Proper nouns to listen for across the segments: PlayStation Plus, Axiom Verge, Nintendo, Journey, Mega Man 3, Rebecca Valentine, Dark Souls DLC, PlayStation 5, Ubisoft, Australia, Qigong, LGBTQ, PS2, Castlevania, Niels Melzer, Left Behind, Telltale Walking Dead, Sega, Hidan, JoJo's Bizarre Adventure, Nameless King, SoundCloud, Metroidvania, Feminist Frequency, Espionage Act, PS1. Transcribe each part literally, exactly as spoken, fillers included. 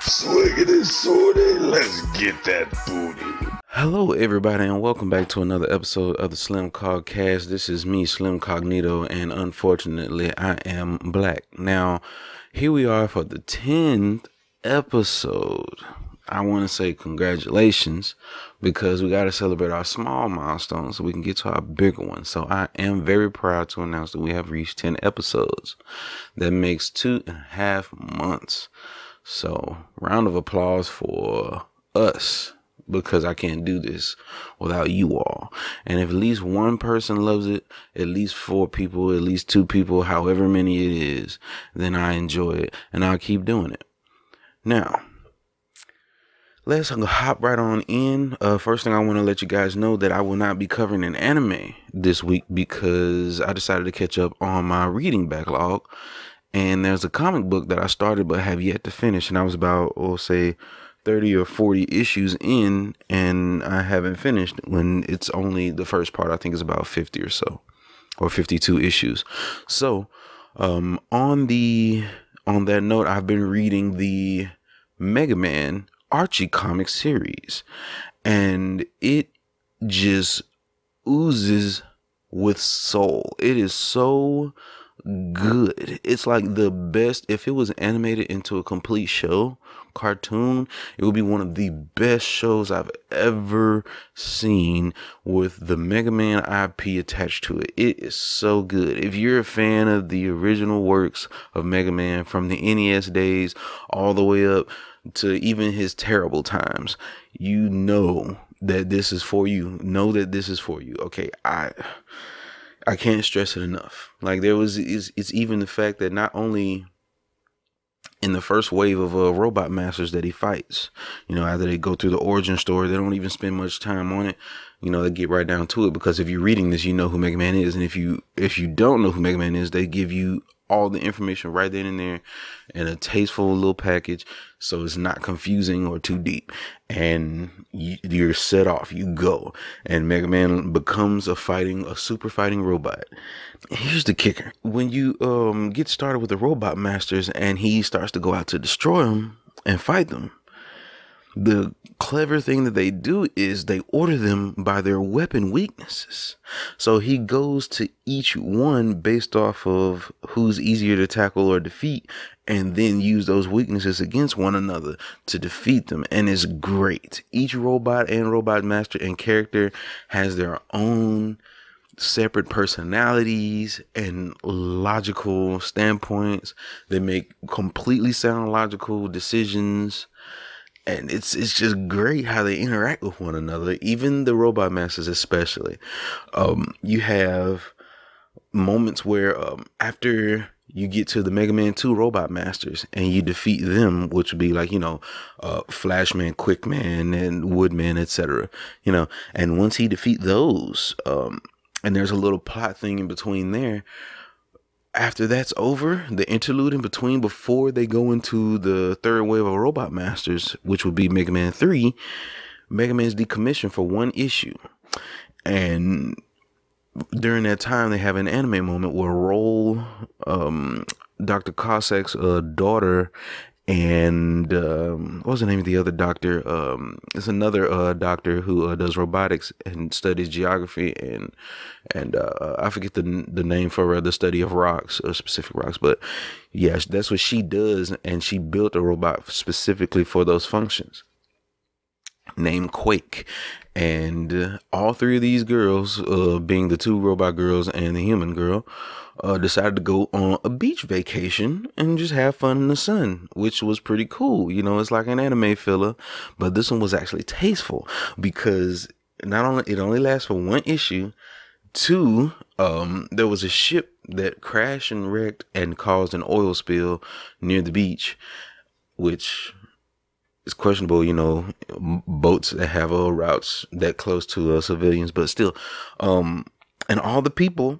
Swinging his sword in, let's get that booty. Hello everybody and welcome back to another episode of the Slim Cogcast. This is me, Slim Cognito, and unfortunately I am black. Now, here we are for the tenth episode. I want to say congratulations because we got to celebrate our small milestones so we can get to our bigger ones. So I am very proud to announce that we have reached ten episodes. That makes two and a half months. So round of applause for us because I can't do this without you all. And if at least one person loves it, at least four people, at least two people, however many it is, then I enjoy it and I'll keep doing it. Now, let's hop right on in. Uh, first thing I want to let you guys know that I will not be covering an anime this week because I decided to catch up on my reading backlog. And there's a comic book that I started but have yet to finish. And I was about, oh, say, thirty or forty issues in and I haven't finished when it's only the first part. I think it's about fifty or so, or fifty-two issues. So um, on the on that note, I've been reading the Mega Man Archie comic series, and it just oozes with soul. It is so good. It's like the best. If it was animated into a complete show cartoon, it would be one of the best shows I've ever seen with the Mega Man I P attached to it. It is so good. If you're a fan of the original works of Mega Man from the N E S days all the way up to even his terrible times, you know that this is for you. Know that this is for you. Okay, I I can't stress it enough. Like there was, it's, it's even the fact that not only in the first wave of uh, robot masters that he fights, you know, after they go through the origin story, they don't even spend much time on it. You know, they get right down to it because if you're reading this, you know who Mega Man is. And if you, if you don't know who Mega Man is, they give you all the information right then and there in a tasteful little package, so it's not confusing or too deep, and you, you're set off, you go, and Mega Man becomes a fighting, a super fighting robot. Here's the kicker: when you um get started with the robot masters and he starts to go out to destroy them and fight them, the clever thing that they do is they order them by their weapon weaknesses. So he goes to each one based off of who's easier to tackle or defeat, and then use those weaknesses against one another to defeat them. And it's great. Each robot and robot master and character has their own separate personalities and logical standpoints. They make completely sound logical decisions. And it's it's just great how they interact with one another, even the robot masters especially. Um, you have moments where um, after you get to the Mega Man two robot masters and you defeat them, which would be like, you know, uh, Flashman, Quick Man, and Woodman, et cetera. You know, and once he defeat those, um, and there's a little plot thing in between there. After that's over, the interlude in between before they go into the third wave of robot masters, which would be Mega Man three, Mega Man's decommissioned for one issue. And during that time, they have an anime moment where Roll, um, Doctor Cossack's uh, daughter, and um, what was the name of the other doctor? Um, it's another uh, doctor who uh, does robotics and studies geography, and and uh, I forget the the name for uh, the study of rocks, or specific rocks. But yes, that's what she does, and she built a robot specifically for those functions, named Quake. And uh, all three of these girls, uh, being the two robot girls and the human girl, uh, decided to go on a beach vacation and just have fun in the sun, which was pretty cool. You know, it's like an anime filler, but this one was actually tasteful because not only it only lasts for one issue. Two, um, there was a ship that crashed and wrecked and caused an oil spill near the beach, which it's questionable, you know, boats that have uh, routes that close to uh, civilians, but still, um, and all the people,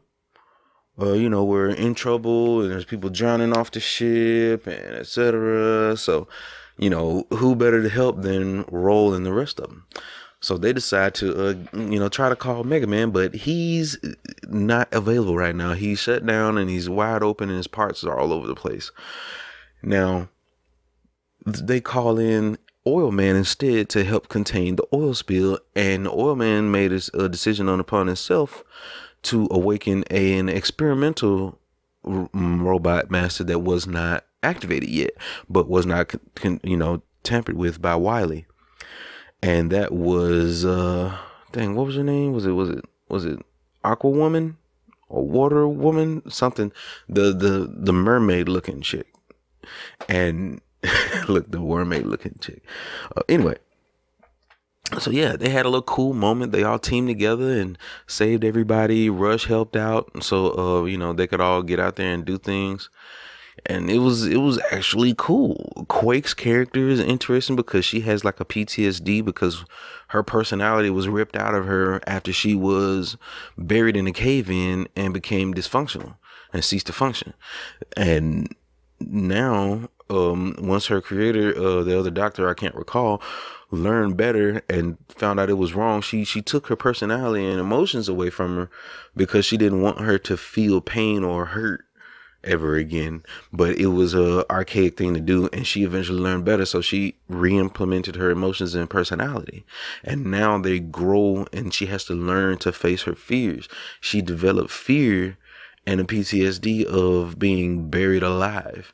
uh, you know, were in trouble, and there's people drowning off the ship, and et cetera. So, you know, who better to help than Roll and the rest of them? So they decide to, uh, you know, try to call Mega Man, but he's not available right now. He's shut down, and he's wide open, and his parts are all over the place. Now, they call in Oil Man instead to help contain the oil spill, and Oil Man made a decision on upon himself to awaken a, an experimental robot master that was not activated yet, but was not, con, con, you know, tampered with by Wily. And that was, uh, dang, what was her name? Was it, was it, was it Aqua Woman or Water Woman? Something, the, the, the mermaid looking chick. And look, the mermaid looking chick. Uh, anyway. So yeah, they had a little cool moment. They all teamed together and saved everybody. Rush helped out, so uh, you know, they could all get out there and do things. And it was it was actually cool. Quake's character is interesting because she has like a P T S D because her personality was ripped out of her after she was buried in a cave-in and became dysfunctional and ceased to function. And now, um, once her creator, uh, the other doctor, I can't recall, learned better and found out it was wrong, she she took her personality and emotions away from her because she didn't want her to feel pain or hurt ever again. But it was a archaic thing to do, and she eventually learned better, so she re-implemented her emotions and personality, and now they grow, and she has to learn to face her fears. She developed fear and a P T S D of being buried alive,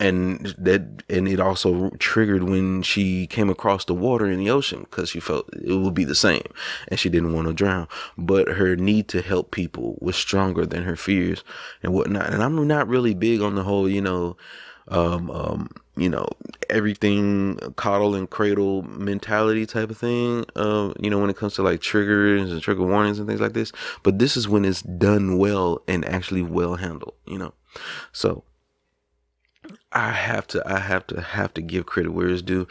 and that and it also triggered when she came across the water in the ocean because she felt it would be the same and she didn't want to drown. But her need to help people was stronger than her fears and whatnot. And I'm not really big on the whole, you know, um, um, you know, everything coddle and cradle mentality type of thing, uh, you know, when it comes to like triggers and trigger warnings and things like this. But this is when it's done well and actually well handled, you know. So I have to, I have to, have to give credit where it's due,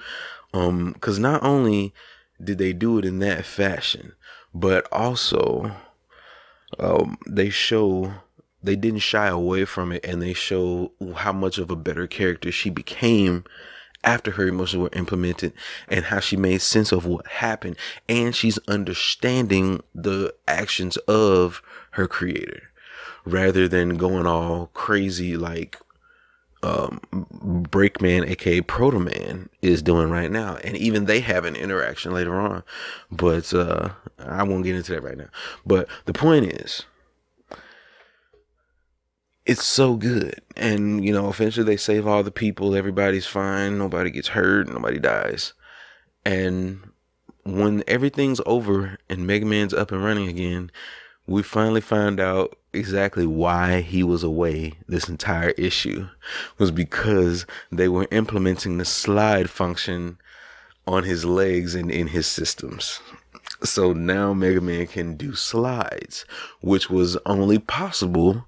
um, because not only did they do it in that fashion, but also, um, they show they didn't shy away from it, and they show how much of a better character she became after her emotions were implemented, and how she made sense of what happened, and she's understanding the actions of her creator rather than going all crazy like um Break Man, aka Proto Man, is doing right now. And even they have an interaction later on, but uh I won't get into that right now. But the point is, it's so good, and you know, eventually they save all the people, everybody's fine, nobody gets hurt, nobody dies. And when everything's over and Mega Man's up and running again, we finally find out exactly why he was away this entire issue. It was because they were implementing the slide function on his legs and in his systems. So now Mega Man can do slides, which was only possible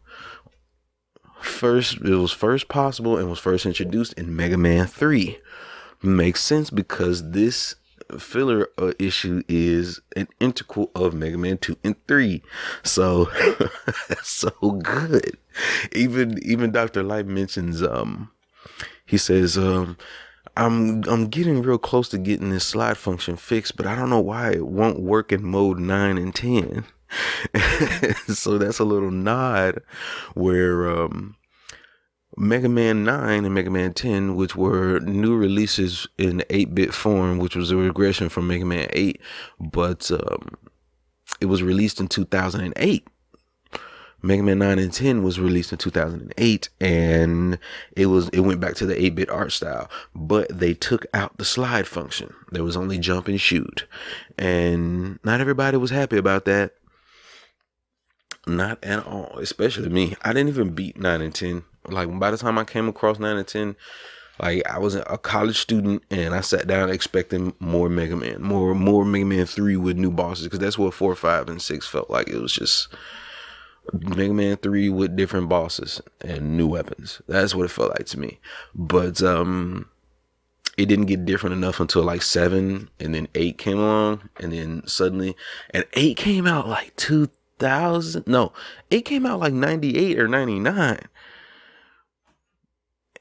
first, it was first possible and was first introduced in Mega Man three. Makes sense because this filler uh, issue is an integral of Mega Man two and three. So that's so good. Even even Doctor Light mentions, um he says, um I'm I'm getting real close to getting this slide function fixed, but I don't know why it won't work in mode nine and ten. So that's a little nod where um Mega Man nine and Mega Man ten, which were new releases in eight-bit form, which was a regression from Mega Man eight, but um, it was released in two thousand eight. Mega Man nine and ten was released in two thousand eight, and it was it went back to the eight-bit art style, but they took out the slide function. There was only jump and shoot, and not everybody was happy about that. Not at all, especially me. I didn't even beat nine and ten. Like, by the time I came across nine and ten, like, I was a college student, and I sat down expecting more Mega Man, more more Mega Man three with new bosses, because that's what four, five, and six felt like. It was just Mega Man three with different bosses and new weapons. That's what it felt like to me. But um, it didn't get different enough until, like, seven, and then eight came along, and then suddenly, and eight came out, like, two thousand, no, it came out, like, ninety-eight or ninety-nine.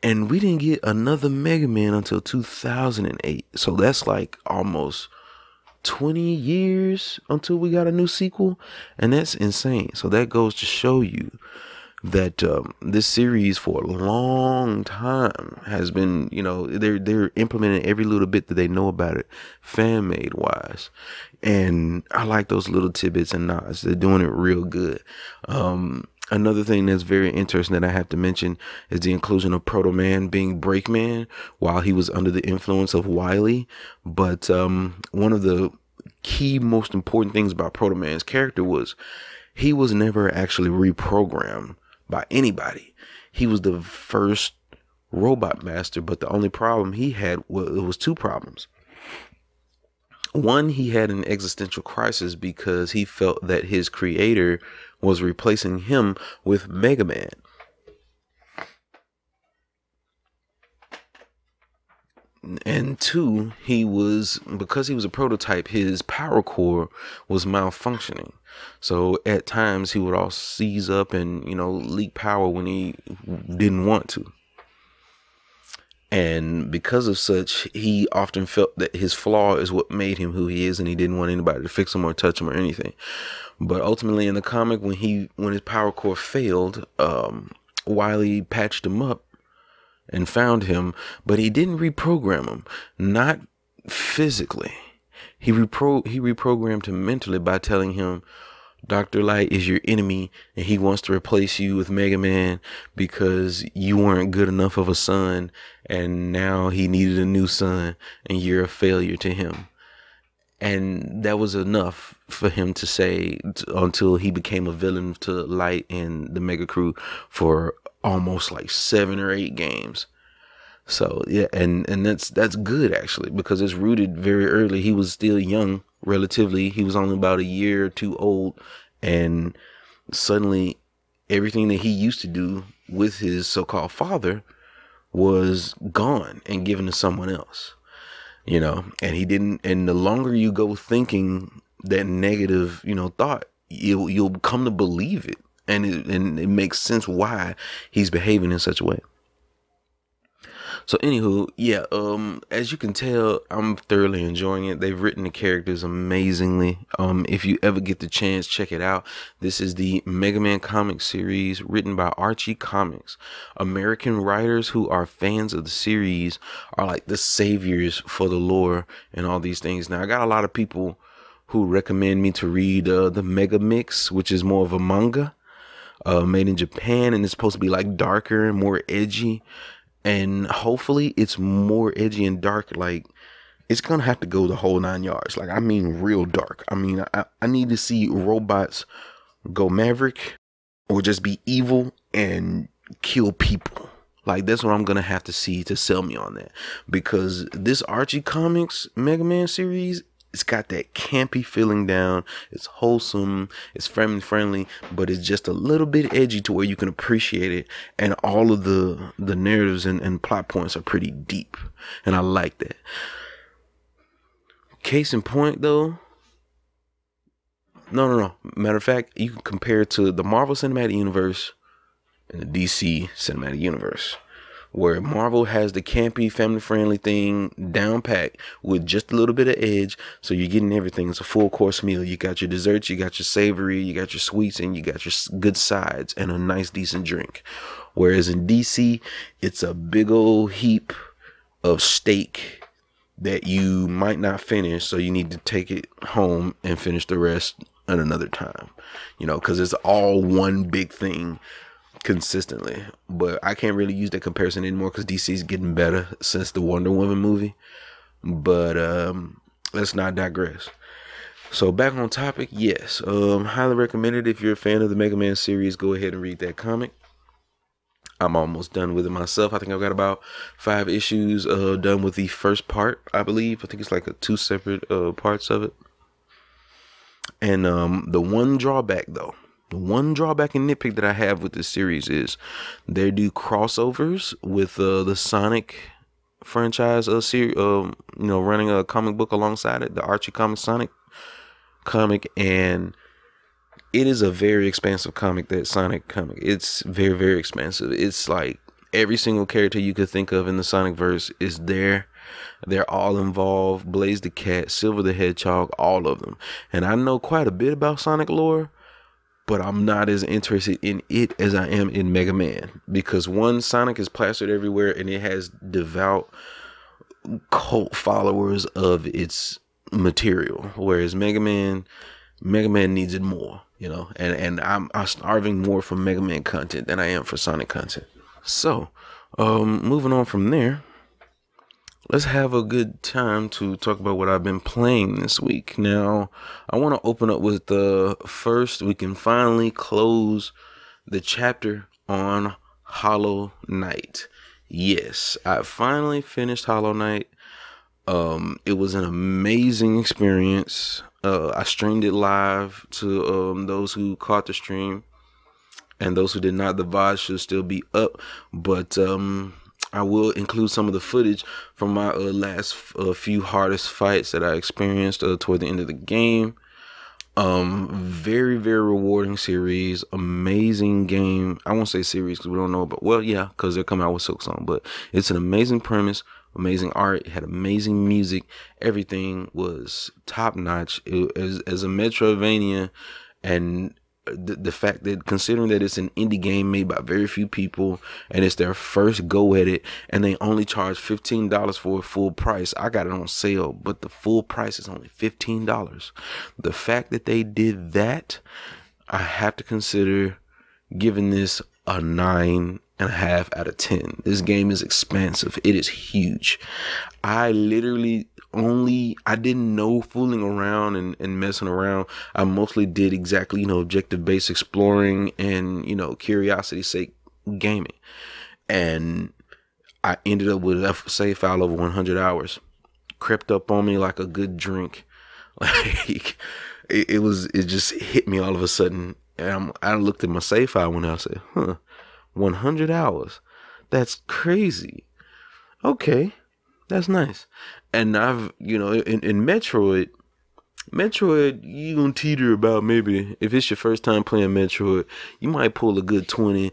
And we didn't get another Mega Man until two thousand eight. So that's like almost twenty years until we got a new sequel. And that's insane. So that goes to show you that um, this series for a long time has been, you know, they're they're implementing every little bit that they know about it, fan made wise, and I like those little tidbits and nods. They're doing it real good. Um, Another thing that's very interesting that I have to mention is the inclusion of Proto Man being Break Man while he was under the influence of Wily. But um, one of the key most important things about Proto Man's character was he was never actually reprogrammed by anybody. He was the first robot master, but the only problem he had was, it was two problems. One, he had an existential crisis because he felt that his creator was replacing him with Mega Man. And two, he was, because he was a prototype, his power core was malfunctioning. So at times he would all seize up and, you know, leak power when he didn't want to. And because of such, he often felt that his flaw is what made him who he is, and he didn't want anybody to fix him or touch him or anything. But ultimately in the comic, when he when his power core failed, um, Wily patched him up and found him, but he didn't reprogram him, not physically. He repro he reprogrammed him mentally by telling him, Doctor Light is your enemy, and he wants to replace you with Mega Man because you weren't good enough of a son, and now he needed a new son, and you're a failure to him. And that was enough for him to say until he became a villain to Light and the Mega Crew for almost like seven or eight games. So yeah, and and that's that's good actually, because it's rooted very early. He was still young. Relatively, he was only about a year or two old, and suddenly everything that he used to do with his so-called father was gone and given to someone else, you know. And he didn't, and the longer you go thinking that negative, you know, thought, you'll, you'll come to believe it, and it, and it makes sense why he's behaving in such a way. So anywho, yeah, um, as you can tell, I'm thoroughly enjoying it. They've written the characters amazingly. Um, if you ever get the chance, check it out. This is the Mega Man comic series written by Archie Comics. American writers who are fans of the series are like the saviors for the lore and all these things. Now, I got a lot of people who recommend me to read uh, the Mega Mix, which is more of a manga uh, made in Japan, and it's supposed to be like darker and more edgy. And hopefully it's more edgy and dark. Like, it's going to have to go the whole nine yards. Like, I mean, real dark. I mean, I, I need to see robots go maverick or just be evil and kill people. Like, that's what I'm going to have to see to sell me on that. Because this Archie Comics Mega Man series, it's got that campy feeling down. It's wholesome. It's family friendly, but it's just a little bit edgy to where you can appreciate it. And all of the, the narratives and, and plot points are pretty deep. And I like that. Case in point, though. No, no, no. Matter of fact, you can compare it to the Marvel Cinematic Universe and the D C Cinematic Universe, where Marvel has the campy, family-friendly thing down packed with just a little bit of edge, so you're getting everything. It's a full-course meal. You got your desserts, you got your savory, you got your sweets, and you got your good sides and a nice, decent drink. Whereas in D C, it's a big old heap of steak that you might not finish, so you need to take it home and finish the rest at another time, you know, because it's all one big thing consistently. But I can't really use that comparison anymore because D C is getting better since the Wonder Woman movie. But um, let's not digress. So back on topic, yes, um, highly recommended. If you're a fan of the Mega Man series, go ahead and read that comic. I'm almost done with it myself. I think I've got about five issues uh, done with the first part, I believe. I think it's like a two separate uh, parts of it. And um, the one drawback, though, the one drawback and nitpick that I have with this series is they do crossovers with uh, the Sonic franchise, uh, series, uh, you know, running a comic book alongside it, the Archie Comics Sonic comic, and it is a very expansive comic, that Sonic comic. It's very, very expansive. It's like every single character you could think of in the Sonic verse is there. They're all involved. Blaze the Cat, Silver the Hedgehog, all of them. And I know quite a bit about Sonic lore. but I'm not as interested in it as I am in Mega Man, because one, Sonic is plastered everywhere and it has devout cult followers of its material, whereas Mega Man, Mega Man needs it more, you know, and, and I'm, I'm starving more for Mega Man content than I am for Sonic content. So, um, moving on from there, let's have a good time to talk about what I've been playing this week. Now, I want to open up with the first, we can finally close the chapter on Hollow Knight. Yes, I finally finished Hollow Knight. Um, it was an amazing experience. Uh, I streamed it live to um, those who caught the stream. And those who did not, the V O D should still be up. But... Um, I will include some of the footage from my uh, last uh, few hardest fights that I experienced uh, toward the end of the game. Um, very, very rewarding series. Amazing game. I won't say series because we don't know about... Well, yeah, because they're coming out with Silk Song. But it's an amazing premise. Amazing art. It had amazing music. Everything was top-notch. As as a Metroidvania, and... The, the fact that, considering that it's an indie game made by very few people and it's their first go at it, and they only charge fifteen dollars for a full price. I got it on sale, but the full price is only fifteen dollars. The fact that they did that, I have to consider giving this a nine and a half out of ten. This game is expansive. It is huge. I literally... Only I didn't know fooling around and, and messing around. I mostly did exactly, you know, objective based exploring and, you know, curiosity's sake gaming. And I ended up with a save file over one hundred hours. Crept up on me like a good drink. Like it, it was, it just hit me all of a sudden. And I'm, I looked at my save file when I said, huh, one hundred hours. That's crazy. Okay. That's nice. And I've, you know, in, in Metroid, Metroid, you gonna teeter about maybe, if it's your first time playing Metroid, you might pull a good twenty,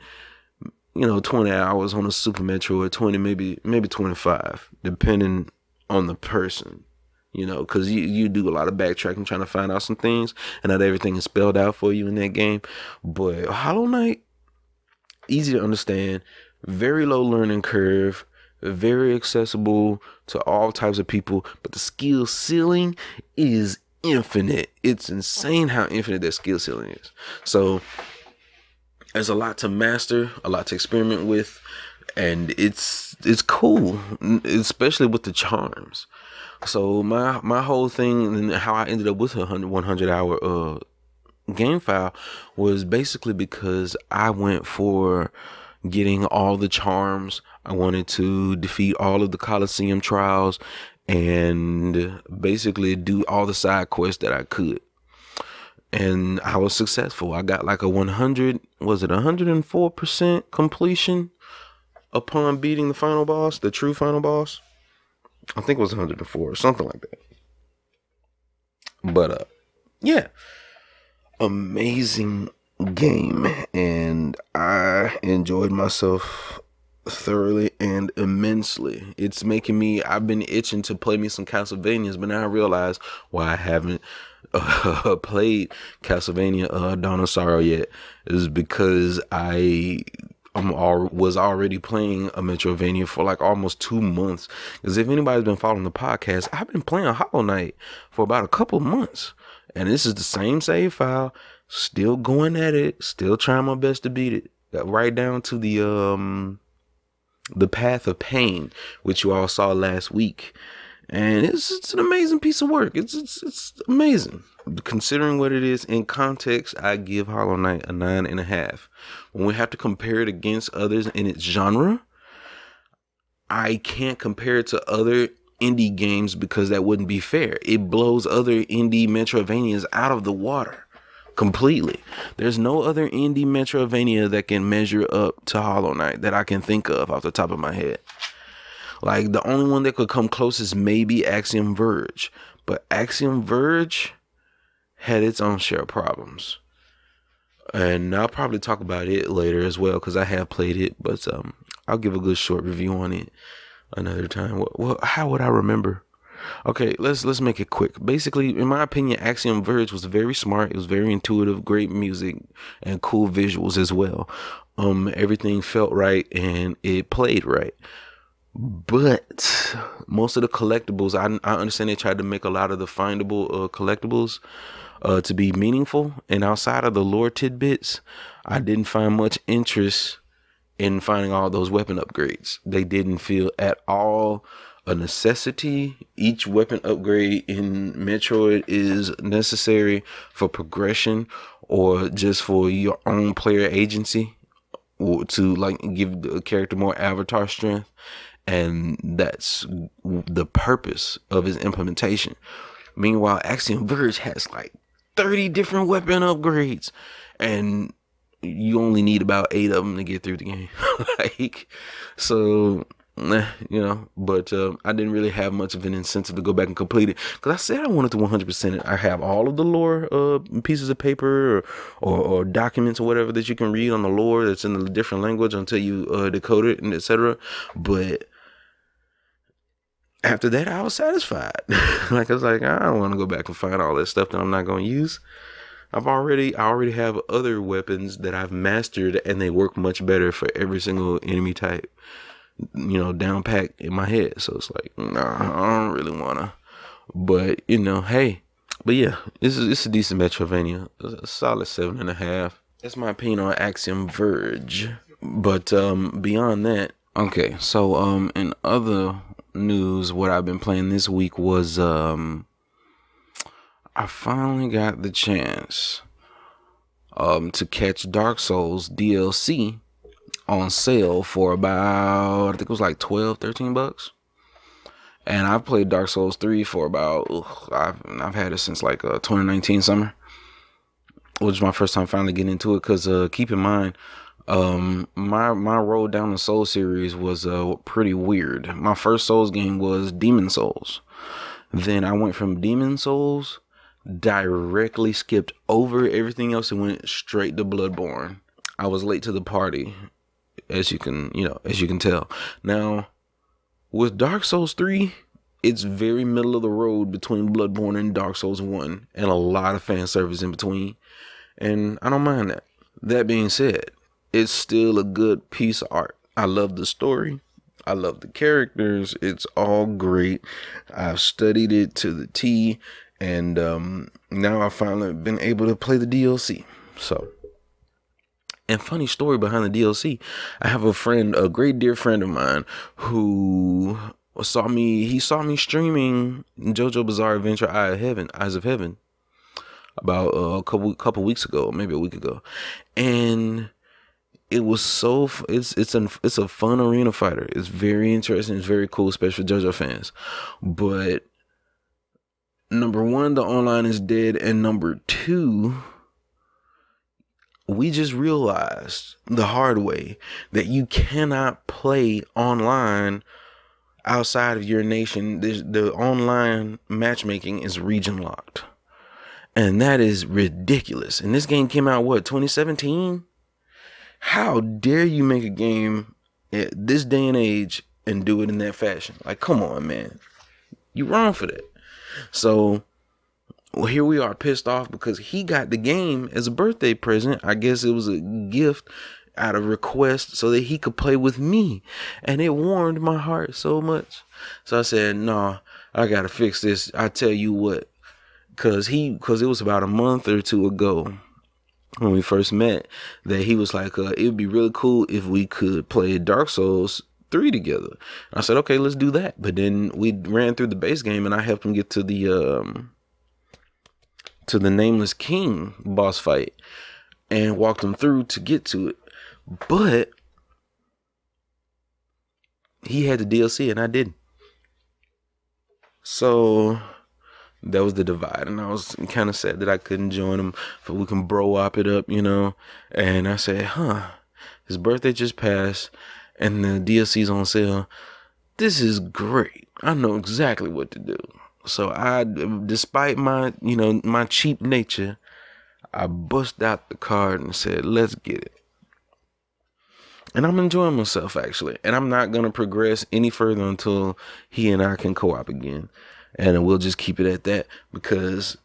you know, twenty hours on a Super Metroid, twenty, maybe, maybe twenty-five, depending on the person, you know, because you, you do a lot of backtracking trying to find out some things, and not everything is spelled out for you in that game. But Hollow Knight, easy to understand, very low learning curve, very accessible to all types of people, but the skill ceiling is infinite. It's insane how infinite that skill ceiling is. So there's a lot to master, a lot to experiment with, and it's it's cool, especially with the charms. So my my whole thing and how I ended up with a one hundred hour uh game file was basically because I went for getting all the charms. I wanted to defeat all of the Colosseum trials and basically do all the side quests that I could. And I was successful. I got like a one hundred, was it one hundred four percent completion upon beating the final boss, the true final boss? I think it was one hundred four or something like that. But uh, yeah, amazing game. And I enjoyed myself thoroughly and immensely. It's making me, I've been itching to play me some Castlevanias, but now I realize why I haven't uh, played Castlevania uh, Dawn of Sorrow yet, is because I I'm all, was already playing a Metroidvania for like almost two months. Because if anybody's been following the podcast, I've been playing Hollow Knight for about a couple months, and this is the same save file, still going at it, still trying my best to beat it. Got right down to the um. The Path of Pain, which you all saw last week, and it's, it's an amazing piece of work. It's, it's it's amazing considering what it is in context. I give Hollow Knight a nine and a half. When we have to compare it against others in its genre, I can't compare it to other indie games because that wouldn't be fair. It blows other indie Metroidvanias out of the water completely. There's no other indie Metroidvania that can measure up to Hollow Knight that I can think of off the top of my head. Like, the only one that could come close is maybe Axiom Verge, but Axiom Verge had its own share of problems, and I'll probably talk about it later as well because I have played it. But um, I'll give a good short review on it another time. Well, how would I remember? Okay, let's let's make it quick. Basically, in my opinion, Axiom Verge was very smart. It was very intuitive, great music, and cool visuals as well. Um, everything felt right and it played right. But most of the collectibles, I, I understand they tried to make a lot of the findable uh, collectibles uh, to be meaningful. And outside of the lore tidbits, I didn't find much interest in finding all those weapon upgrades. They didn't feel at all a necessity. Each weapon upgrade in Metroid is necessary for progression or just for your own player agency, or to like give the character more avatar strength. And that's the purpose of his implementation. Meanwhile, Axiom Verge has like thirty different weapon upgrades, and you only need about eight of them to get through the game. Like, so, you know, but um, I didn't really have much of an incentive to go back and complete it, because I said I wanted to one hundred percent it. I have all of the lore uh, pieces of paper or, or, or documents or whatever that you can read on the lore that's in the different language until you uh, decode it and et cetera. But after that, I was satisfied. Like, I was like, I don't want to go back and find all that stuff that I'm not going to use. I've already, I already have other weapons that I've mastered, and they work much better for every single enemy type, you know, down packed in my head. So it's like, nah, I don't really wanna. But, you know, hey. But yeah, this is it's a decent Metroidvania. It's a solid seven and a half. That's my opinion on Axiom Verge. But um beyond that, okay, so um in other news, what I've been playing this week was um I finally got the chance um to catch Dark Souls D L C on sale for about, I think it was like twelve, thirteen bucks. And I've played Dark Souls three for about, ugh, I've, I've had it since like uh, twenty nineteen summer, which is my first time finally getting into it. Cause uh, keep in mind, um, my, my road down the Souls series was uh, pretty weird. My first Souls game was Demon Souls. Then I went from Demon Souls, directly skipped over everything else and went straight to Bloodborne. I was late to the party, as you can, you know, as you can tell. Now, with Dark Souls three, it's very middle of the road between Bloodborne and Dark Souls one, and a lot of fan service in between, and I don't mind that. That being said, it's still a good piece of art. I love the story. I love the characters. It's all great. I've studied it to the T, and um, now I've finally been able to play the D L C, so... And funny story behind the D L C, I have a friend, a great dear friend of mine, who saw me, he saw me streaming JoJo Bizarre Adventure Eye of Heaven, Eyes of Heaven about a couple couple weeks ago, maybe a week ago. And it was so, it's it's an, it's a fun arena fighter. It's very interesting. It's very cool, especially for JoJo fans. But number one, the online is dead. And number two, we just realized the hard way that you cannot play online outside of your nation. The, the online matchmaking is region locked. And that is ridiculous. And this game came out, what, twenty seventeen? How dare you make a game at this day and age and do it in that fashion? Like, come on, man. You're wrong for that. So... well, here we are pissed off because he got the game as a birthday present. I guess it was a gift out of request so that he could play with me. And it warmed my heart so much. So I said, nah, I got to fix this. I tell you what, because he, because it was about a month or two ago when we first met that he was like, uh, it would be really cool if we could play Dark Souls three together. And I said, okay, let's do that. But then we ran through the base game and I helped him get to the, um, to the Nameless King boss fight and walked him through to get to it. But he had the D L C and I didn't. So that was the divide. And I was kind of sad that I couldn't join him, but we can bro-op it up, you know. And I said, huh, his birthday just passed and the D L C's on sale. This is great. I know exactly what to do. So I, despite my, you know, my cheap nature, I bust out the card and said, let's get it. And I'm enjoying myself, actually. And I'm not going to progress any further until he and I can co-op again. and we'll just keep it at that, because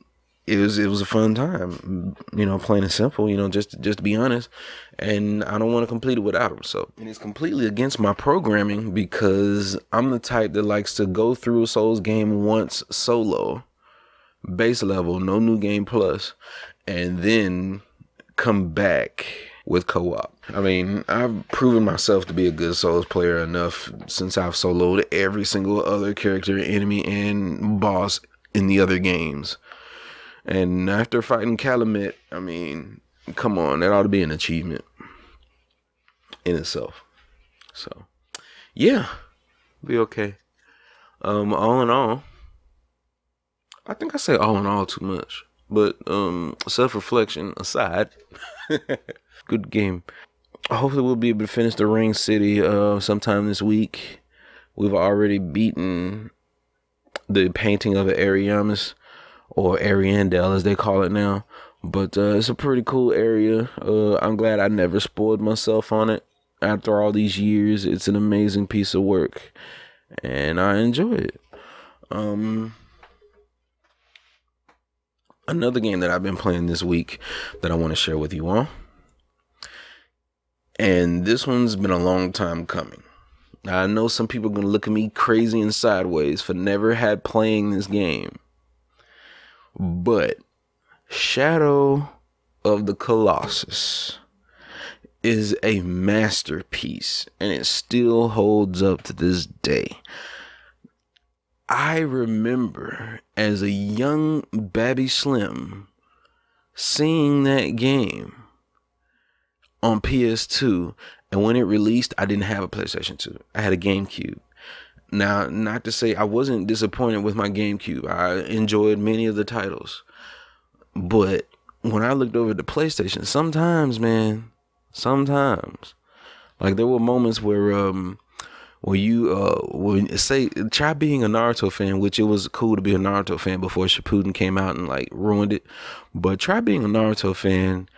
it was it was a fun time, you know, plain and simple, you know, just just to be honest. And I don't want to complete it without them. So, and it's completely against my programming, because I'm the type that likes to go through a Souls game once solo, base level, no new game plus, and then come back with co-op. I mean, I've proven myself to be a good Souls player enough since I've soloed every single other character, enemy, and boss in the other games. And after fighting Calumet, I mean, come on, that ought to be an achievement in itself. So, yeah, be okay. Um, all in all, I think I say all in all too much, but um, self-reflection aside, good game. Hopefully we'll be able to finish the Ring City uh, sometime this week. We've already beaten the painting of Ariamis, or Ariandel as they call it now. But uh, it's a pretty cool area. Uh, I'm glad I never spoiled myself on it. After all these years, it's an amazing piece of work, and I enjoy it. Um, another game that I've been playing this week that I want to share with you all, and this one's been a long time coming. Now, I know some people are going to look at me crazy and sideways for never had playing this game, but Shadow of the Colossus is a masterpiece, and it still holds up to this day. I remember as a young Babby Slim seeing that game on P S two, and when it released, I didn't have a PlayStation two. I had a GameCube. Now, not to say I wasn't disappointed with my GameCube. I enjoyed many of the titles. But when I looked over at the PlayStation, sometimes, man, sometimes, like, there were moments where, um, where you, uh, when say, try being a Naruto fan, which it was cool to be a Naruto fan before Shippuden came out and, like, ruined it. But try being a Naruto fan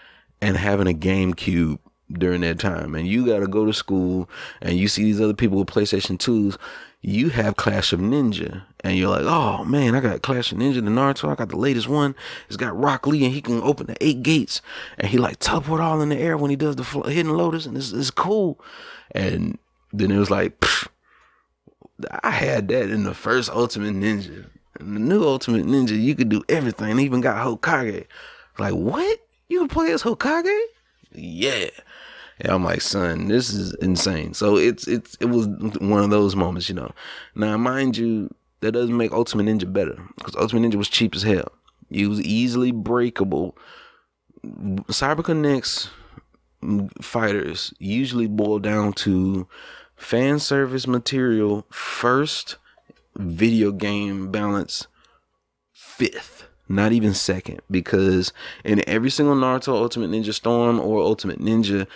and having a GameCube during that time. And you got to go to school, and you see these other people with PlayStation twos. You have Clash of Ninja, and you're like, oh man, I got Clash of Ninja, the Naruto, I got the latest one. It's got Rock Lee, and he can open the eight gates, and he like teleport all in the air when he does the hidden lotus, and it's, it's cool. And then it was like, pff, I had that in the first Ultimate Ninja. In the new Ultimate Ninja, you could do everything. They even got Hokage. Like, what? You can play as Hokage? Yeah. And I'm like, son, this is insane. So it's it's it was one of those moments, you know. Now, mind you, that doesn't make Ultimate Ninja better, because Ultimate Ninja was cheap as hell. It was easily breakable. CyberConnect's fighters usually boil down to fan service material first, video game balance fifth. Not even second, because in every single Naruto, Ultimate Ninja Storm, or Ultimate Ninja,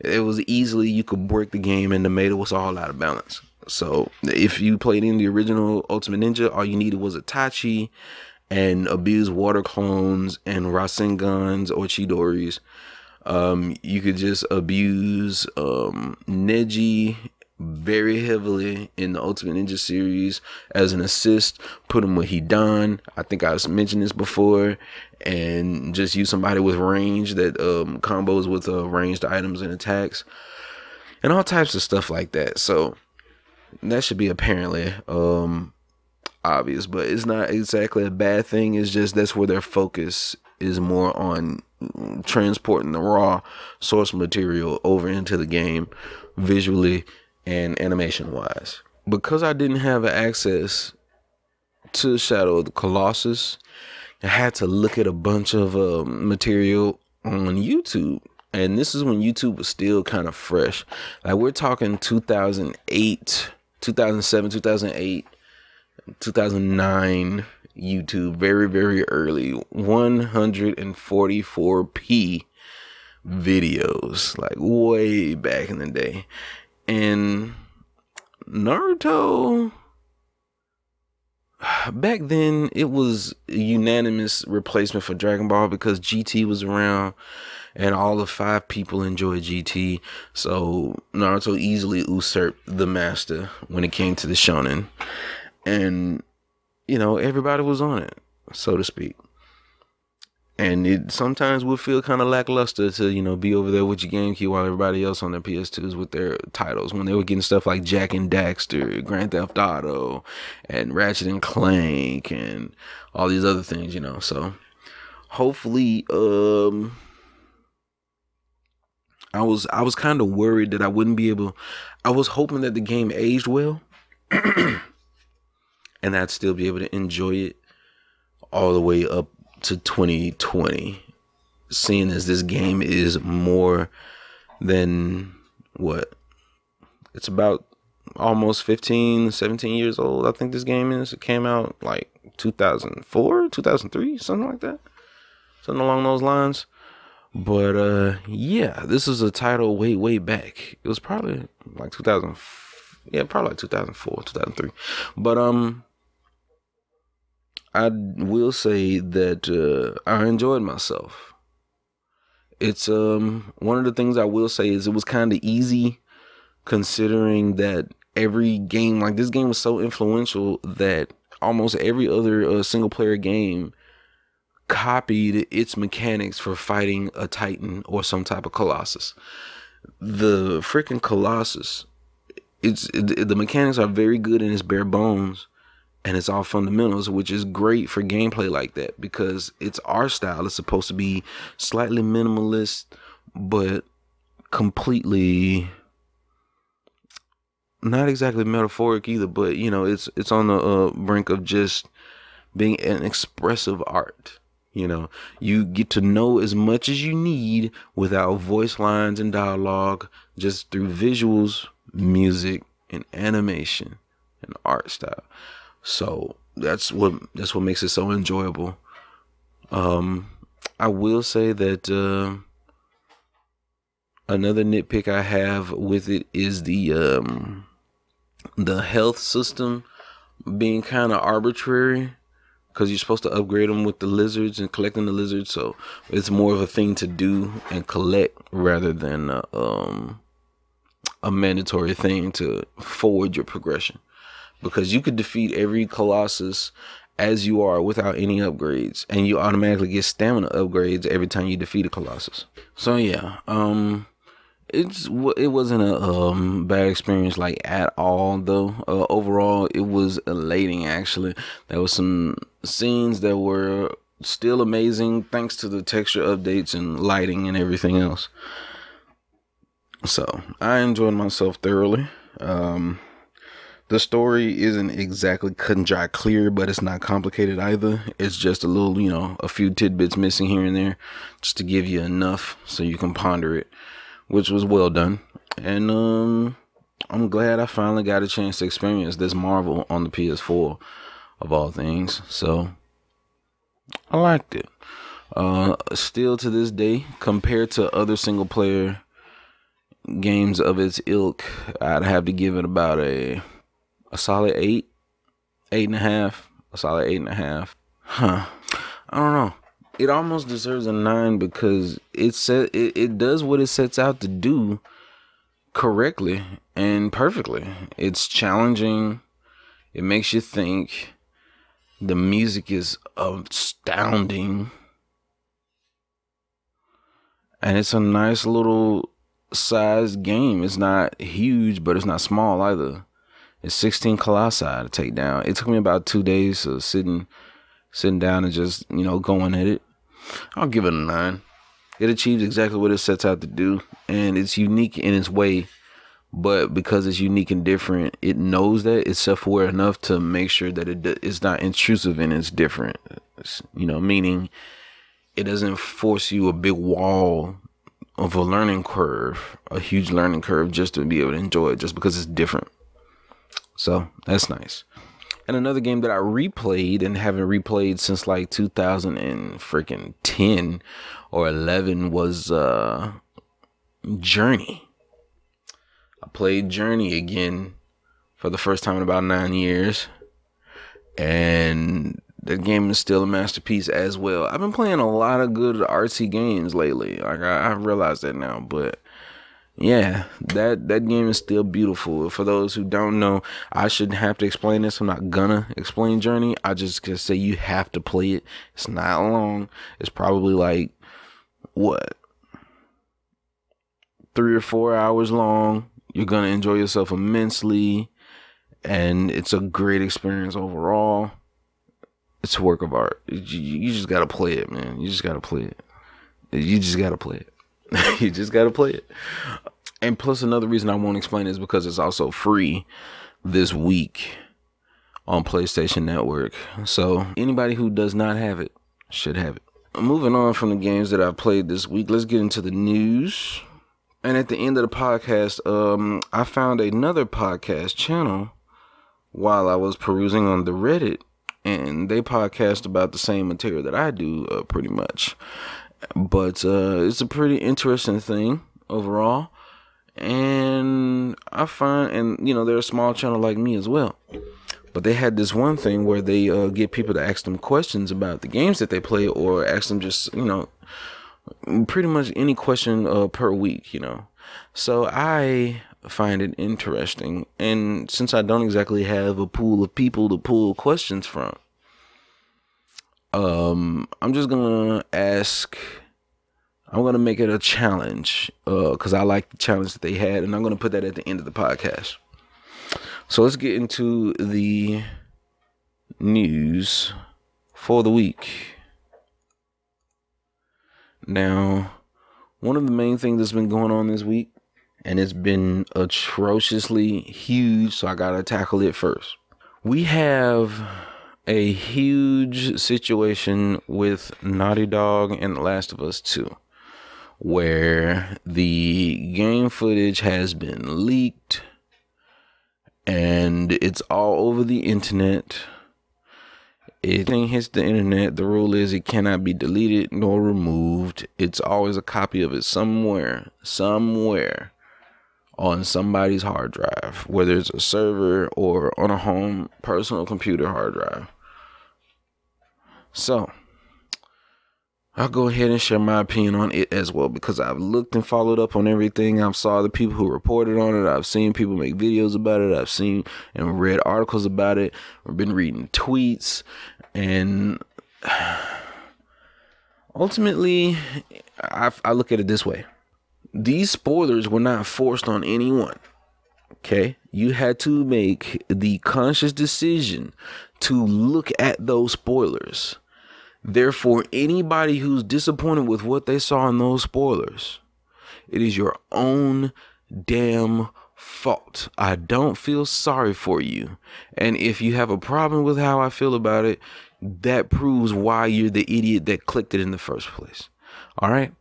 it was easily, you could break the game and the meta was all out of balance. So if you played in the original Ultimate Ninja, all you needed was Itachi and abused water clones and Rasengans or Chidoris. Um, you could just abuse um, Neji very heavily in the Ultimate Ninja series as an assist. Put him with Hidan. I think I mentioned this before. And just use somebody with range that um, combos with uh, ranged items and attacks. And all types of stuff like that. So that should be apparently um, obvious. But it's not exactly a bad thing. It's just that's where their focus is more on transporting the raw source material over into the game visually and animation wise. Because I didn't have access to Shadow of the Colossus, I had to look at a bunch of uh, material on YouTube. And this is when YouTube was still kind of fresh. Like, we're talking two thousand eight, two thousand seven, two thousand eight, two thousand nine YouTube, very, very early. one forty-four p videos, like way back in the day. And Naruto, back then, it was a unanimous replacement for Dragon Ball, because G T was around and all the five people enjoyed G T. So Naruto easily usurped the master when it came to the shonen. And you know, everybody was on it, so to speak. And it sometimes would feel kind of lackluster to, you know, be over there with your GameCube while everybody else on their P S twos with their titles. When they were getting stuff like Jak and Daxter, Grand Theft Auto, and Ratchet and Clank, and all these other things, you know. So, hopefully, um, I was, I was kind of worried that I wouldn't be able... I was hoping that the game aged well. And I'd still be able to enjoy it all the way up to twenty twenty, seeing as this game is more than what it's about, almost fifteen, seventeen years old. I think this game is, it came out like two thousand four, two thousand three, something like that, something along those lines. But uh yeah, this is a title way way back. It was probably like two thousand, yeah, probably like two thousand four, two thousand three. But um I will say that uh, I enjoyed myself. It's um one of the things I will say is it was kind of easy, considering that every game, like this game was so influential that almost every other uh, single player game copied its mechanics for fighting a Titan or some type of Colossus. The freaking Colossus, it's it, the mechanics are very good and it's bare bones. And it's all fundamentals, which is great for gameplay like that because it's our style. It's supposed to be slightly minimalist, but completely not exactly metaphoric either. But, you know, it's it's on the uh, brink of just being an expressive art. You know, you get to know as much as you need without voice lines and dialogue, just through visuals, music, and animation and art style. So that's what that's what makes it so enjoyable. Um, I will say that uh, another nitpick I have with it is the um, the health system being kind of arbitrary, because you're supposed to upgrade them with the lizards and collecting the lizards. So it's more of a thing to do and collect rather than uh, um, a mandatory thing to forward your progression. Because you could defeat every Colossus as you are without any upgrades. And you automatically get stamina upgrades every time you defeat a Colossus. So yeah, um, it's it wasn't a um, bad experience like at all though. Uh, overall, it was elating actually. There was some scenes that were still amazing thanks to the texture updates and lighting and everything else. So I enjoyed myself thoroughly. Um... The story isn't exactly cut and dry clear, but it's not complicated either. It's just a little, you know, a few tidbits missing here and there just to give you enough so you can ponder it, which was well done. And um, I'm glad I finally got a chance to experience this marvel on the P S four of all things. So I liked it. Uh, still to this day, compared to other single player games of its ilk, I'd have to give it about a... A solid eight, eight and a half, a solid eight and a half. Huh. I don't know. It almost deserves a nine because it, set, it, it does what it sets out to do correctly and perfectly. It's challenging. It makes you think. The music is astounding. And it's a nice little sized game. It's not huge, but it's not small either. It's sixteen colossi to take down. It took me about two days of sitting, sitting down and just, you know, going at it. I'll give it a nine. It achieves exactly what it sets out to do. And it's unique in its way. But because it's unique and different, it knows that. It's self-aware enough to make sure that it it's not intrusive and it's different. It's, you know, meaning it doesn't force you a big wall of a learning curve, a huge learning curve just to be able to enjoy it just because it's different. So that's nice. And another game that I replayed and haven't replayed since like two thousand ten or eleven was uh, Journey. I played Journey again for the first time in about nine years. And the game is still a masterpiece as well. I've been playing a lot of good artsy games lately. Like I, I realize that now, but yeah, that that game is still beautiful. For those who don't know, I shouldn't have to explain this. I'm not gonna explain Journey. I just can say you have to play it. It's not long. It's probably like, what, three or four hours long. You're gonna enjoy yourself immensely, and it's a great experience overall. It's a work of art. You just gotta play it, man. You just gotta play it. You just gotta play it. You just got to play it. And plus, another reason I won't explain is because it's also free this week on PlayStation Network. So anybody who does not have it should have it. Moving on from the games that I played this week, let's get into the news. And at the end of the podcast, um, I found another podcast channel while I was perusing on the Reddit. And they podcast about the same material that I do, uh, pretty much. But uh, it's a pretty interesting thing overall. And I find, and you know, they're a small channel like me as well. But they had this one thing where they uh, get people to ask them questions about the games that they play, or ask them just, you know, pretty much any question uh, per week, you know. So I find it interesting. And since I don't exactly have a pool of people to pull questions from, Um, I'm just gonna ask, I'm gonna make it a challenge, uh, cause I like the challenge that they had, and I'm gonna put that at the end of the podcast. So let's get into the news for the week. Now, one of the main things that's been going on this week, and it's been atrociously huge, so I gotta tackle it first. We have a huge situation with Naughty Dog and The Last of Us two, where the game footage has been leaked and it's all over the internet. If anything hits the internet, the rule is it cannot be deleted nor removed. It's always a copy of it somewhere, somewhere on somebody's hard drive, whether it's a server or on a home personal computer hard drive. So I'll go ahead and share my opinion on it as well, because I've looked and followed up on everything. I've saw the people who reported on it. I've seen people make videos about it. I've seen and read articles about it. I've been reading tweets, and ultimately I, I look at it this way. These spoilers were not forced on anyone. Okay? You had to make the conscious decision to look at those spoilers. Therefore, anybody who's disappointed with what they saw in those spoilers, it is your own damn fault. I don't feel sorry for you. And if you have a problem with how I feel about it, that proves why you're the idiot that clicked it in the first place. All right?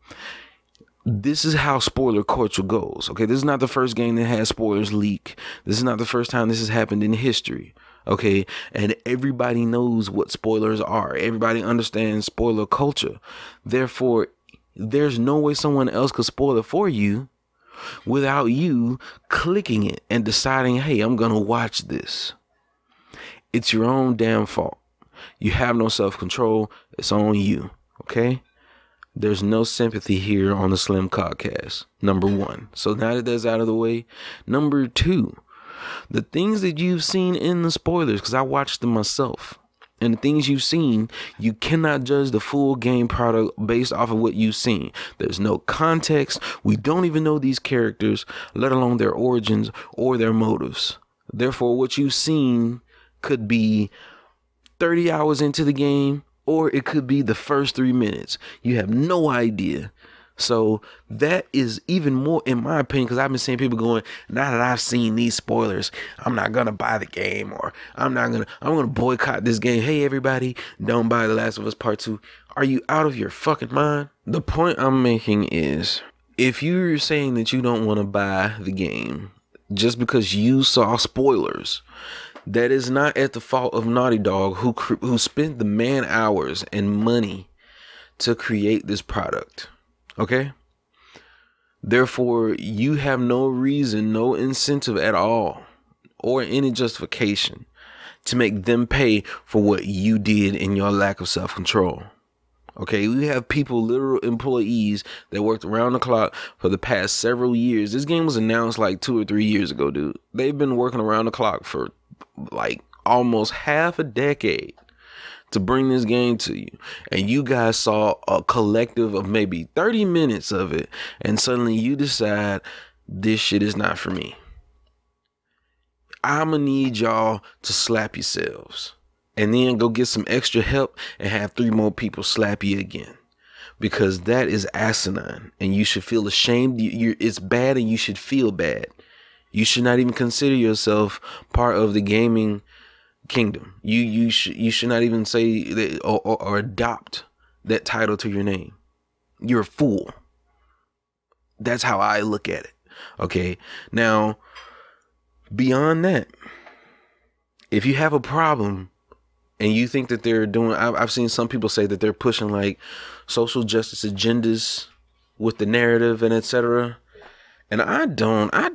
This is how spoiler culture goes. Okay, this is not the first game that has spoilers leak. This is not the first time this has happened in history. Okay, and everybody knows what spoilers are. Everybody understands spoiler culture. Therefore, there's no way someone else could spoil it for you without you clicking it and deciding, hey, I'm gonna watch this. It's your own damn fault. You have no self-control. It's on you. Okay? There's no sympathy here on the Slim Cogcast, number one. So now that that's out of the way, number two, the things that you've seen in the spoilers, because I watched them myself, and the things you've seen, you cannot judge the full game product based off of what you've seen. There's no context. We don't even know these characters, let alone their origins or their motives. Therefore, what you've seen could be thirty hours into the game, or it could be the first three minutes. You have no idea. So that is even more, in my opinion, because I've been seeing people going, now that I've seen these spoilers, I'm not going to buy the game, or I'm not going to, I'm going to boycott this game. Hey, everybody, don't buy The Last of Us Part two. Are you out of your fucking mind? The point I'm making is, if you're saying that you don't want to buy the game just because you saw spoilers, that is not at the fault of Naughty Dog, who who spent the man hours and money to create this product. Okay? Therefore, you have no reason, no incentive at all, or any justification to make them pay for what you did in your lack of self-control. Okay, we have people, literal employees that worked around the clock for the past several years. This game was announced like two or three years ago, dude. They've been working around the clock for like almost half a decade to bring this game to you. And you guys saw a collective of maybe thirty minutes of it, and suddenly you decide this shit is not for me. I'ma need y'all to slap yourselves and then go get some extra help and have three more people slap you again, because that is asinine and you should feel ashamed. You're, it's bad and you should feel bad. You should not even consider yourself part of the gaming kingdom. You you should you should not even say that, or, or, or adopt that title to your name. You're a fool. That's how I look at it. Okay, now beyond that, if you have a problem and you think that they're doing, I've, I've seen some people say that they're pushing like social justice agendas with the narrative and et cetera. And I don't. I.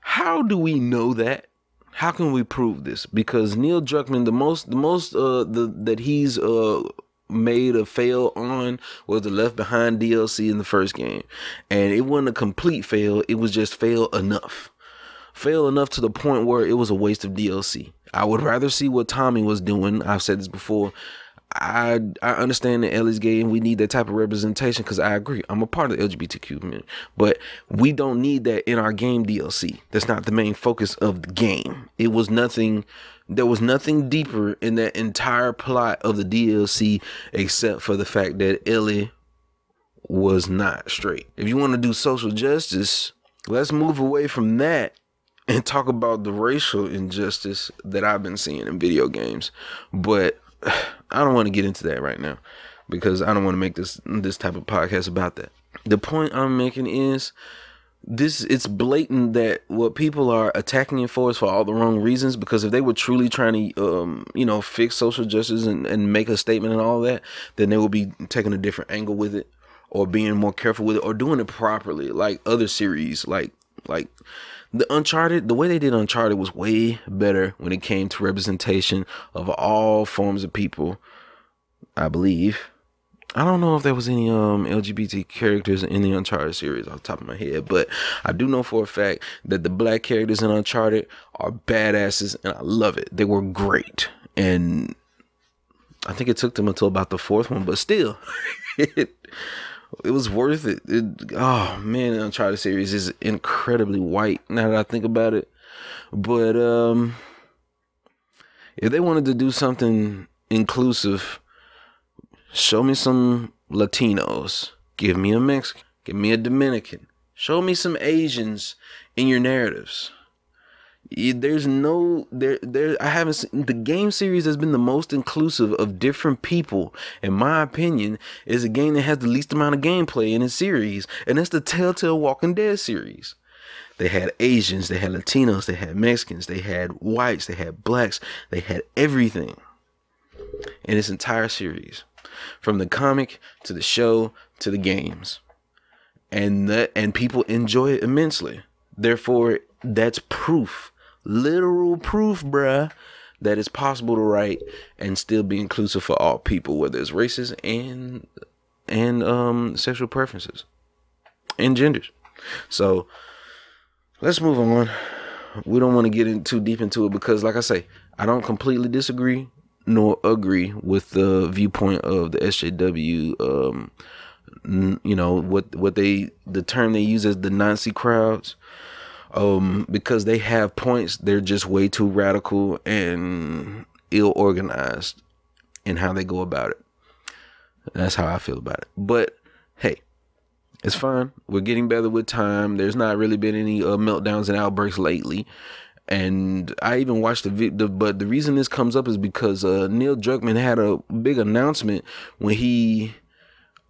How do we know that? How can we prove this? Because Neil Druckmann, the most, the most, uh, the that he's uh made a fail on was the Left Behind D L C in the first game, and it wasn't a complete fail. It was just fail enough, fail enough to the point where it was a waste of D L C. I would rather see what Tommy was doing. I've said this before. I I understand that Ellie's gay and we need that type of representation, because I agree. I'm a part of the L G B T Q community, but we don't need that in our game D L C. That's not the main focus of the game. It was nothing. There was nothing deeper in that entire plot of the D L C except for the fact that Ellie was not straight. If you want to do social justice, let's move away from that and talk about the racial injustice that I've been seeing in video games. But I don't want to get into that right now, because I don't want to make this this type of podcast about that. The point I'm making is this: it's blatant that what people are attacking it for is for all the wrong reasons, because if they were truly trying to um, you know, fix social justice and, and make a statement and all that, then they would be taking a different angle with it, or being more careful with it, or doing it properly like other series, like like the Uncharted. The way they did Uncharted was way better when it came to representation of all forms of people, I believe. I don't know if there was any um, L G B T characters in the Uncharted series off the top of my head, but I do know for a fact that the black characters in Uncharted are badasses, and I love it. They were great, and I think it took them until about the fourth one, but still, it, it was worth it. it. Oh man, the Uncharted series is incredibly white, now that I think about it. But um, if they wanted to do something inclusive, show me some Latinos, give me a Mexican, give me a Dominican, show me some Asians in your narratives. There's no there there. I haven't seen the game series has been the most inclusive of different people. In my opinion, is a game that has the least amount of gameplay in its series, and that's the Telltale Walking Dead series. They had Asians, they had Latinos, they had Mexicans, they had whites, they had blacks, they had everything in its entire series, from the comic to the show to the games, and that and people enjoy it immensely. Therefore, that's proof. Literal proof, bruh, that it's possible to write and still be inclusive for all people, whether it's races and and um sexual preferences and genders. So let's move on. We don't want to get in too deep into it, because like I say, I don't completely disagree nor agree with the viewpoint of the S J W, um you know, what what they the term they use as the Nazi crowds. Um, because they have points, they're just way too radical and ill organized in how they go about it. That's how I feel about it. But hey, it's fine. We're getting better with time. There's not really been any uh, meltdowns and outbreaks lately. And I even watched the video, but the reason this comes up is because uh, Neil Druckmann had a big announcement when he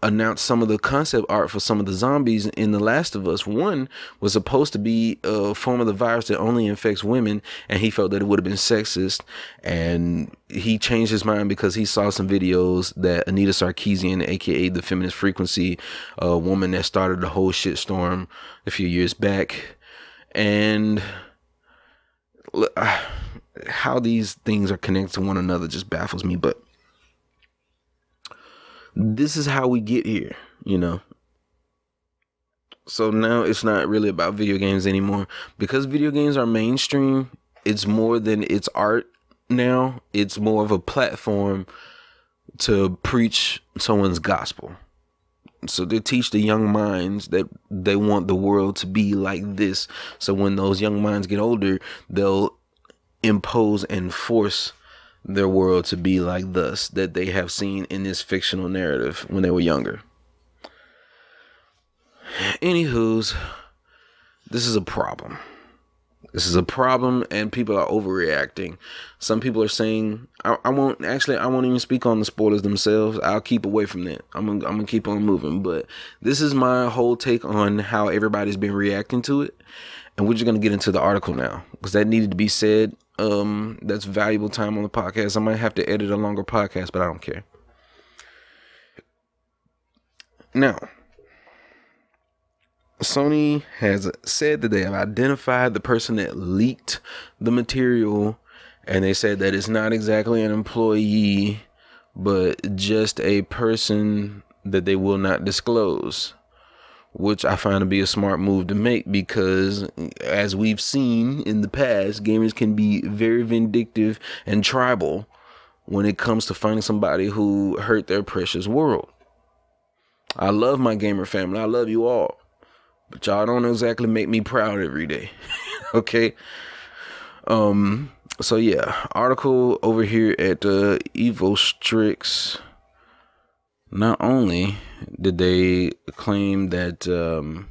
announced some of the concept art for some of the zombies in The Last of Us. One was supposed to be a form of the virus that only infects women, and he felt that it would have been sexist, and he changed his mind because he saw some videos that Anita Sarkeesian, aka the Feminist Frequency, a woman that started the whole shitstorm a few years back, and how these things are connected to one another just baffles me. But this is how we get here, you know. So now it's not really about video games anymore. Because video games are mainstream, it's more than it's art now. It's more of a platform to preach someone's gospel. So they teach the young minds that they want the world to be like this. So when those young minds get older, they'll impose and force their world to be like thus, that they have seen in this fictional narrative when they were younger. Anywho's, this is a problem. This is a problem, and people are overreacting. Some people are saying, I, I won't, actually, I won't even speak on the spoilers themselves. I'll keep away from that. I'm gonna, I'm gonna keep on moving. But this is my whole take on how everybody's been reacting to it. And we're just gonna get into the article now, because that needed to be said. Um, that's valuable time on the podcast. I might have to edit a longer podcast, but I don't care. Now, Sony has said that they have identified the person that leaked the material, and they said that it's not exactly an employee, but just a person that they will not disclose, which I find to be a smart move to make, because as we've seen in the past, gamers can be very vindictive and tribal when it comes to finding somebody who hurt their precious world. I love my gamer family. I love you all. But y'all don't exactly make me proud every day. Okay. Um, so yeah, article over here at uh, Evostrix. Not only did they claim that um,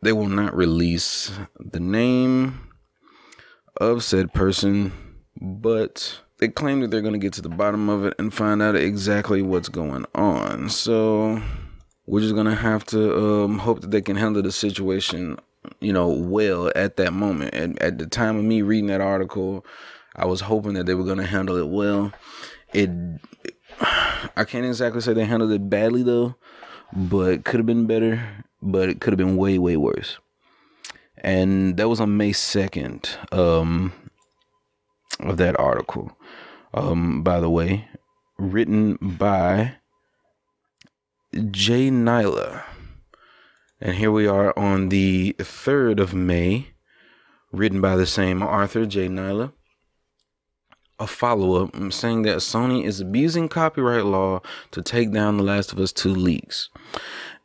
they will not release the name of said person, but they claim that they're going to get to the bottom of it and find out exactly what's going on. So we're just going to have to um, hope that they can handle the situation, you know, well at that moment. And at the time of me reading that article, I was hoping that they were going to handle it well. It, it, I can't exactly say they handled it badly, though, but it could have been better, but it could have been way, way worse. And that was on May second um, of that article, um, by the way, written by Jay Nyla. And here we are on the third of May, written by the same author, Jay Nyla. A follow-up saying that Sony is abusing copyright law to take down The Last of Us two leaks.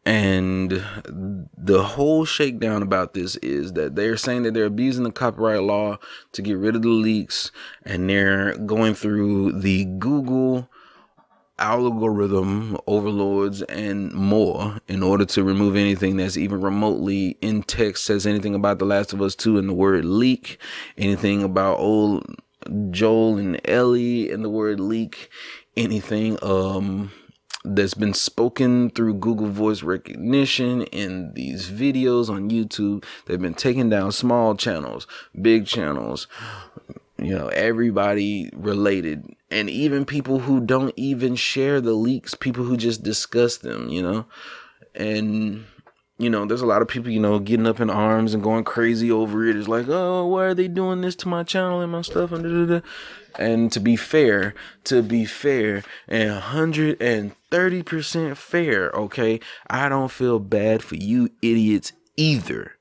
And the whole shakedown about this is that they're saying that they're abusing the copyright law to get rid of the leaks, and they're going through the Google algorithm overlords and more in order to remove anything that's even remotely in text says anything about The Last of Us two and the word leak, anything about old Joel and Ellie and the word leak, anything um that's been spoken through Google voice recognition in these videos on YouTube. They've been taking down small channels, big channels, you know, everybody related, and even people who don't even share the leaks, people who just discuss them, you know. And you know, there's a lot of people, you know, getting up in arms and going crazy over it. It's like, oh, why are they doing this to my channel and my stuff? And, da, da, da. And to be fair, to be fair, and one hundred thirty percent fair, okay? I don't feel bad for you idiots either,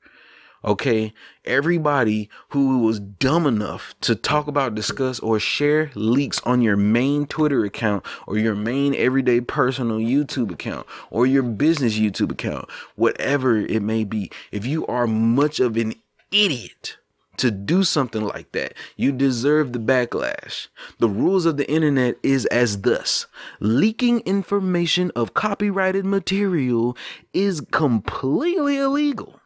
okay? Everybody who was dumb enough to talk about, discuss, or share leaks on your main Twitter account or your main everyday personal YouTube account or your business YouTube account, whatever it may be, if you are much of an idiot to do something like that, you deserve the backlash. The rules of the internet is as thus. Leaking information of copyrighted material is completely illegal.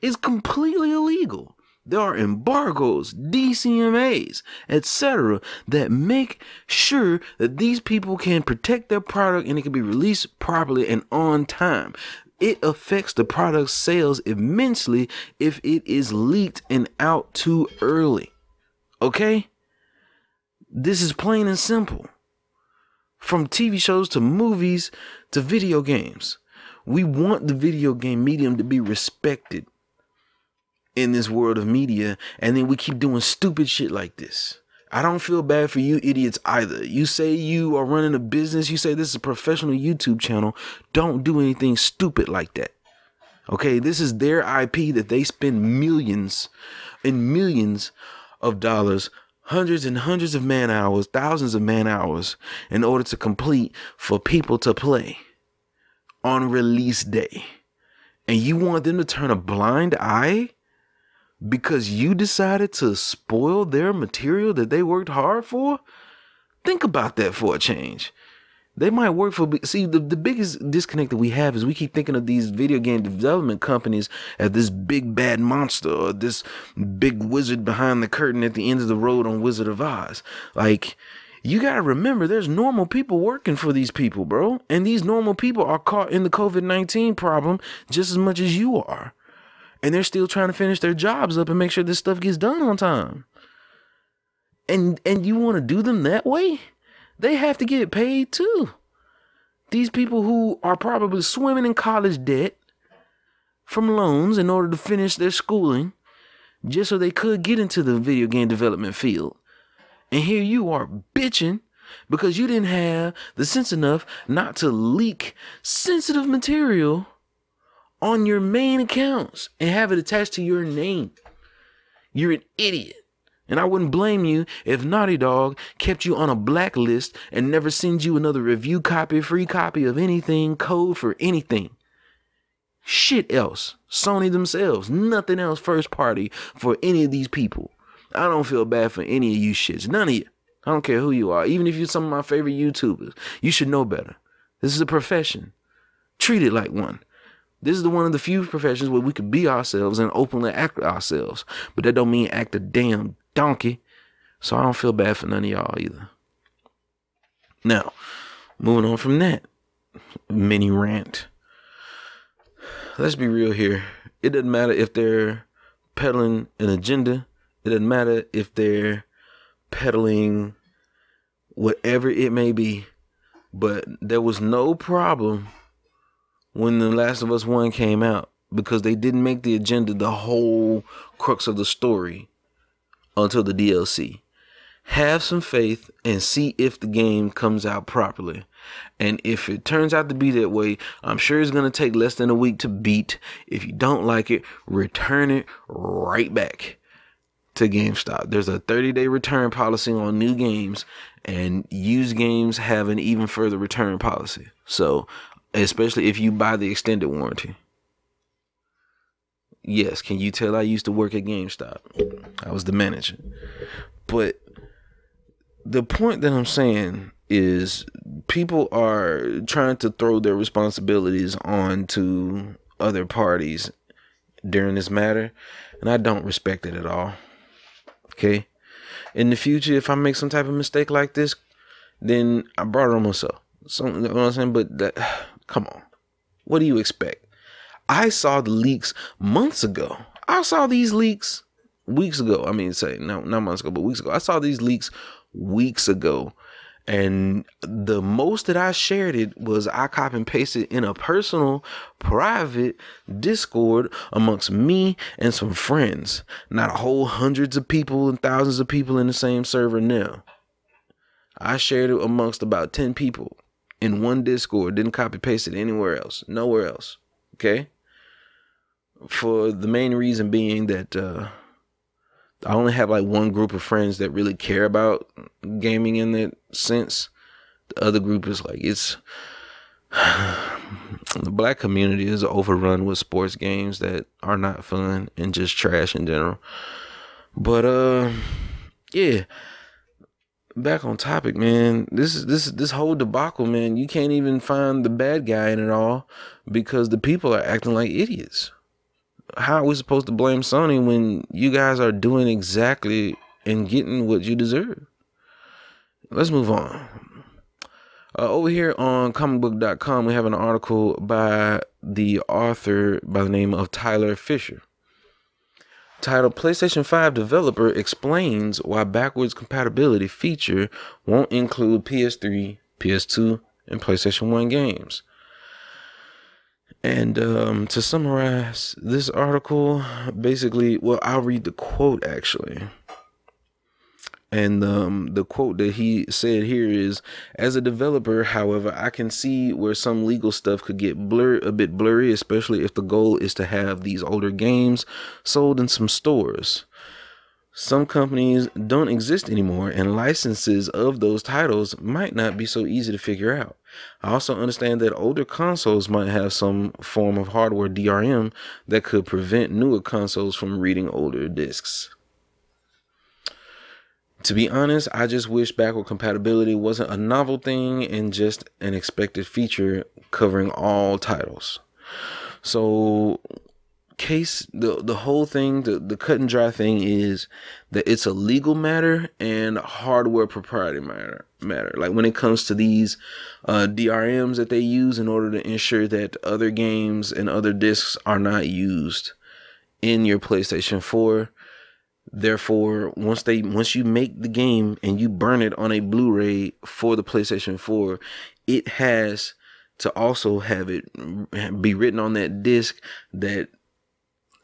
It's completely illegal. There are embargoes, D C M As, et cetera that make sure that these people can protect their product and it can be released properly and on time. It affects the product's sales immensely if it is leaked and out too early. Okay? This is plain and simple. From T V shows to movies to video games. We want the video game medium to be respected in this world of media, and then we keep doing stupid shit like this. I don't feel bad for you idiots either. You say you are running a business. You say this is a professional YouTube channel. Don't do anything stupid like that. Okay, this is their I P that they spend millions and millions of dollars, hundreds and hundreds of man hours, thousands of man hours in order to complete for people to play on release day. And you want them to turn a blind eye because you decided to spoil their material that they worked hard for? Think about that for a change. They might work for, see, the, the biggest disconnect that we have is we keep thinking of these video game development companies as this big bad monster or this big wizard behind the curtain at the end of the road on Wizard of Oz. Like, you got to remember, there's normal people working for these people, bro. And these normal people are caught in the COVID nineteen problem just as much as you are. And they're still trying to finish their jobs up and make sure this stuff gets done on time. And and you want to do them that way? They have to get paid too. These people who are probably swimming in college debt from loans in order to finish their schooling just so they could get into the video game development field. And here you are bitching because you didn't have the sense enough not to leak sensitive material on your main accounts and have it attached to your name. You're an idiot. And I wouldn't blame you if Naughty Dog kept you on a blacklist and never sends you another review copy, free copy of anything, code for anything. Shit else. Sony themselves. Nothing else first party for any of these people. I don't feel bad for any of you shits. None of you. I don't care who you are. Even if you're some of my favorite YouTubers, you should know better. This is a profession. Treat it like one. This is the one of the few professions where we could be ourselves and openly act ourselves. But that don't mean act a damn donkey. So I don't feel bad for none of y'all either. Now, moving on from that mini rant. Let's be real here. It doesn't matter if they're peddling an agenda. It doesn't matter if they're peddling whatever it may be. But there was no problem when The Last of Us one came out, because they didn't make the agenda the whole crux of the story until the D L C. Have some faith and see if the game comes out properly. And if it turns out to be that way, I'm sure it's going to take less than a week to beat. If you don't like it, return it right back to GameStop. There's a thirty day return policy on new games, and used games have an even further return policy. So, especially if you buy the extended warranty. Yes, can you tell I used to work at GameStop? I was the manager. But the point that I'm saying is people are trying to throw their responsibilities onto other parties during this matter, and I don't respect it at all. Okay? In the future, if I make some type of mistake like this, then I brought it on myself. So, you know what I'm saying? But that, come on. What do you expect? I saw the leaks months ago. I saw these leaks weeks ago. I mean, say, no, not months ago, but weeks ago. I saw these leaks weeks ago. And the most that I shared it was I copy and pasted in a personal, private Discord amongst me and some friends. Not a whole hundreds of people and thousands of people in the same server now. I shared it amongst about ten people in one Discord. Didn't copy paste it anywhere else. Nowhere else. Okay? For the main reason being that uh, I only have like one group of friends that really care about gaming in that sense. The other group is like, it's... The black community is overrun with sports games that are not fun and just trash in general. But, uh, yeah. Back on topic, man. This is this this whole debacle, man. You can't even find the bad guy in it all because the people are acting like idiots. How are we supposed to blame Sony when you guys are doing exactly and getting what you deserve? Let's move on. Uh, over here on comic book dot com, we have an article by the author by the name of Tyler Fisher, titled PlayStation five Developer Explains Why Backwards Compatibility Feature Won't Include P S three, P S two, and PlayStation one games. And um, to summarize this article, basically, well, I'll read the quote, actually. And um, the quote that he said here is, as a developer, however, I can see where some legal stuff could get blur a bit blurry, especially if the goal is to have these older games sold in some stores. Some companies don't exist anymore, and licenses of those titles might not be so easy to figure out. I also understand that older consoles might have some form of hardware D R M that could prevent newer consoles from reading older discs. To be honest, I just wish backward compatibility wasn't a novel thing and just an expected feature covering all titles. So, case the the whole thing, the, the cut and dry thing is that it's a legal matter and hardware propriety matter. matter. Like when it comes to these uh, D R Ms that they use in order to ensure that other games and other discs are not used in your PlayStation four. Therefore, once they once you make the game and you burn it on a Blu-ray for the PlayStation four, it has to also have it be written on that disc that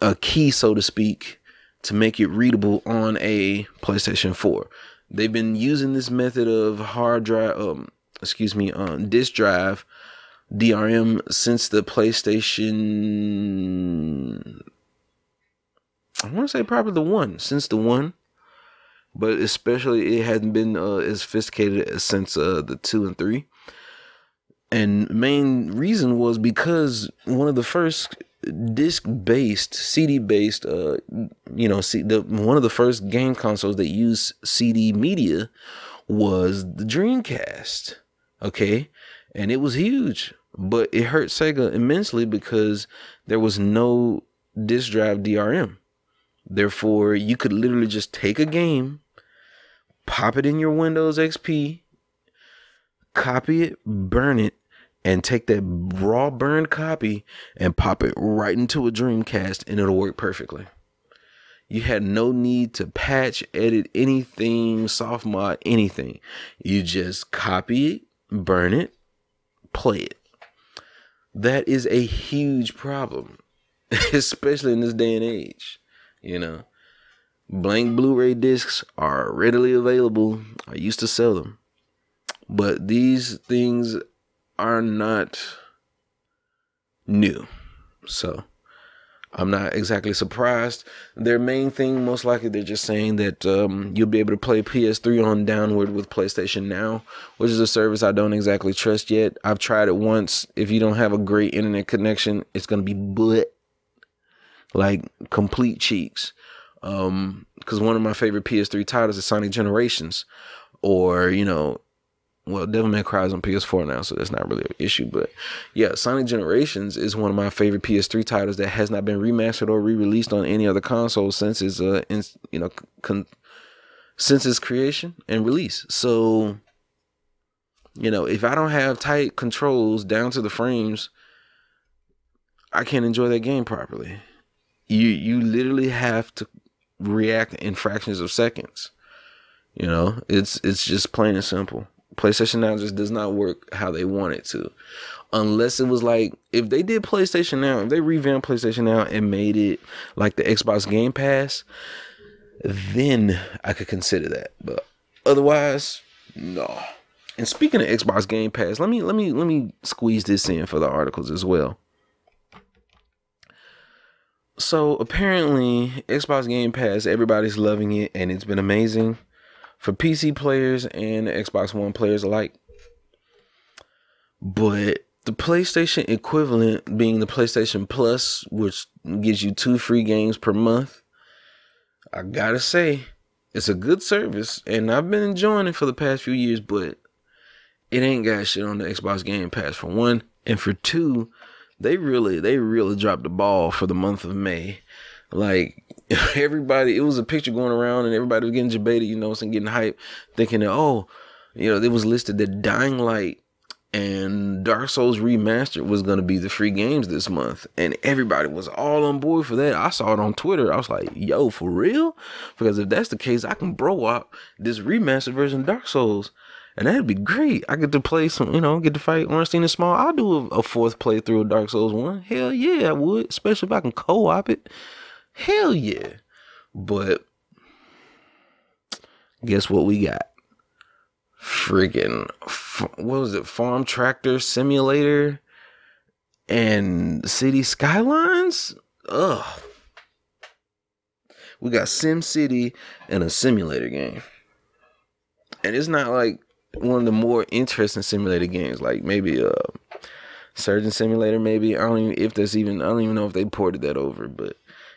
a key, so to speak, to make it readable on a PlayStation four. They've been using this method of hard drive, um, excuse me, um, disk drive D R M since the PlayStation. I want to say probably the one, since the one, but especially it hasn't been uh, as sophisticated as since uh, the two and three. And main reason was because one of the first disc-based, C D-based, uh, you know, C the one of the first game consoles that used C D media was the Dreamcast. Okay, and it was huge, but it hurt Sega immensely because there was no disk drive D R M. Therefore, you could literally just take a game, pop it in your Windows X P, copy it, burn it, and take that raw burned copy and pop it right into a Dreamcast, and it'll work perfectly. You had no need to patch, edit anything, soft mod, anything. You just copy it, burn it, play it. That is a huge problem, especially in this day and age. You know, blank Blu-ray discs are readily available. I used to sell them, but these things are not new. So I'm not exactly surprised. Their main thing, most likely, they're just saying that um, you'll be able to play P S three on downward with PlayStation Now, which is a service I don't exactly trust yet. I've tried it once. If you don't have a great internet connection, it's going to be butt. Like complete cheeks, um, because one of my favorite P S three titles is Sonic Generations, or you know, well, Devil May Cry is on P S four now, so that's not really an issue. But yeah, Sonic Generations is one of my favorite P S three titles that has not been remastered or re-released on any other console since its uh, in, you know, con since its creation and release. So, you know, if I don't have tight controls down to the frames, I can't enjoy that game properly. You you literally have to react in fractions of seconds. You know, it's it's just plain and simple. PlayStation Now just does not work how they want it to. Unless it was like, if they did PlayStation Now, if they revamped PlayStation Now and made it like the Xbox Game Pass, then I could consider that. But otherwise, no. And speaking of Xbox Game Pass, let me let me let me squeeze this in for the articles as well. So apparently Xbox Game Pass, everybody's loving it and it's been amazing for P C players and Xbox One players alike. But the PlayStation equivalent being the PlayStation Plus, which gives you two free games per month, I gotta say it's a good service and I've been enjoying it for the past few years, but it ain't got shit on the Xbox Game Pass for one, and for two, They really, they really dropped the ball for the month of May. Like, everybody, it was a picture going around and everybody was getting jebaited, you know, and getting hype, thinking that, oh, you know, it was listed that Dying Light and Dark Souls Remastered was going to be the free games this month. And everybody was all on board for that. I saw it on Twitter. I was like, yo, for real? Because if that's the case, I can bro up this remastered version of Dark Souls. And that'd be great. I get to play some, you know, get to fight Ornstein and Smough. I'll do a, a fourth playthrough of Dark Souls one. Hell yeah, I would. Especially if I can co-op it. Hell yeah. But guess what we got? Freaking, what was it? Farm Tractor Simulator and City Skylines? Ugh. We got Sim City and a simulator game. And it's not like one of the more interesting simulator games. Like maybe a Surgeon Simulator, maybe. I don't even if there's even I don't even know if they ported that over, but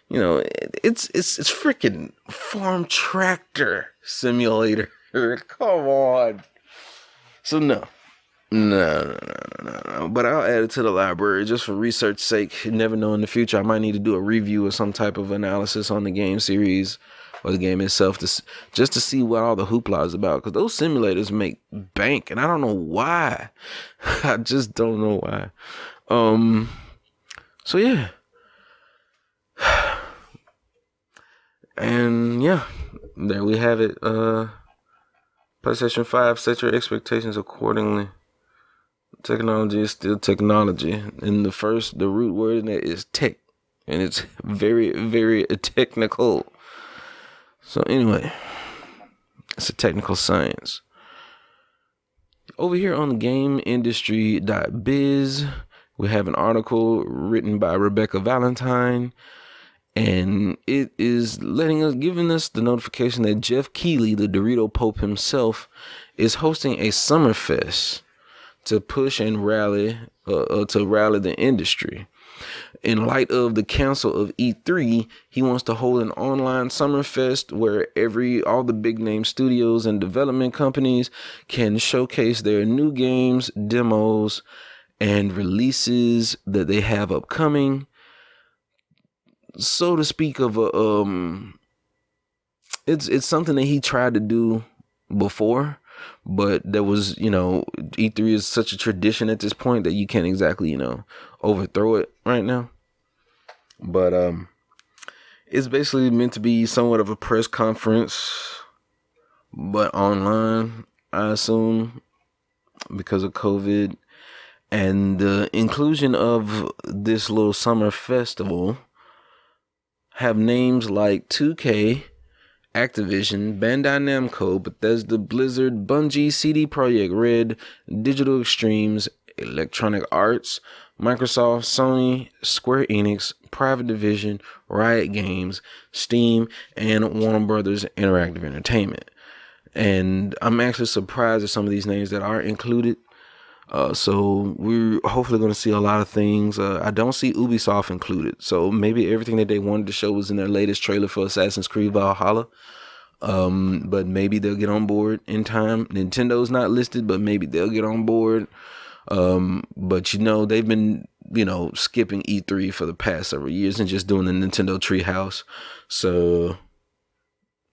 you know, it, it's it's it's freaking Farm Tractor Simulator. Come on. So no. No, no, no, no, no. But I'll add it to the library just for research sake. You never know, in the future I might need to do a review or some type of analysis on the game series or the game itself, to, just to see what all the hoopla is about. Because those simulators make bank, and I don't know why. I just don't know why. Um. So yeah. And yeah, there we have it. Uh, PlayStation five, set your expectations accordingly. Technology is still technology, and the first, the root word in that is tech, and it's very, very technical. So anyway, it's a technical science. Over here on game industry dot biz, we have an article written by Rebecca Valentine, and it is letting us, giving us the notification that Jeff Keighley, the Dorito Pope himself, is hosting a summer fest to push and rally, uh, uh, to rally the industry. In light of the cancel of E three, he wants to hold an online summer fest where every, all the big name studios and development companies can showcase their new games, demos, and releases that they have upcoming. So to speak of a, um, it's, it's something that he tried to do before. But there was, you know, E three is such a tradition at this point that you can't exactly, you know, overthrow it right now. But um, it's basically meant to be somewhat of a press conference, but online, I assume, because of COVID. And the inclusion of this little summer festival have names like two K, Activision, Bandai Namco, Bethesda, Blizzard, Bungie, C D Projekt Red, Digital Extremes, Electronic Arts, Microsoft, Sony, Square Enix, Private Division, Riot Games, Steam, and Warner Brothers Interactive Entertainment. And I'm actually surprised at some of these names that are included. Uh, so we're hopefully going to see a lot of things. Uh, I don't see Ubisoft included. So maybe everything that they wanted to show was in their latest trailer for Assassin's Creed Valhalla. Um, but maybe they'll get on board in time. Nintendo's not listed, but maybe they'll get on board. Um, but, you know, they've been, you know, skipping E three for the past several years and just doing the Nintendo Treehouse. So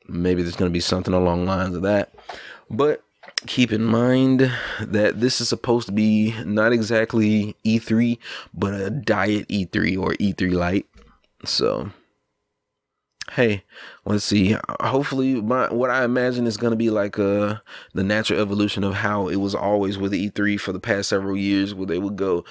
maybe there's going to be something along the lines of that. But keep in mind that this is supposed to be not exactly E three, but a diet E three or E three Lite. So, hey, let's see. Hopefully, my, what I imagine is going to be like uh, the natural evolution of how it was always with E three for the past several years, where they would go,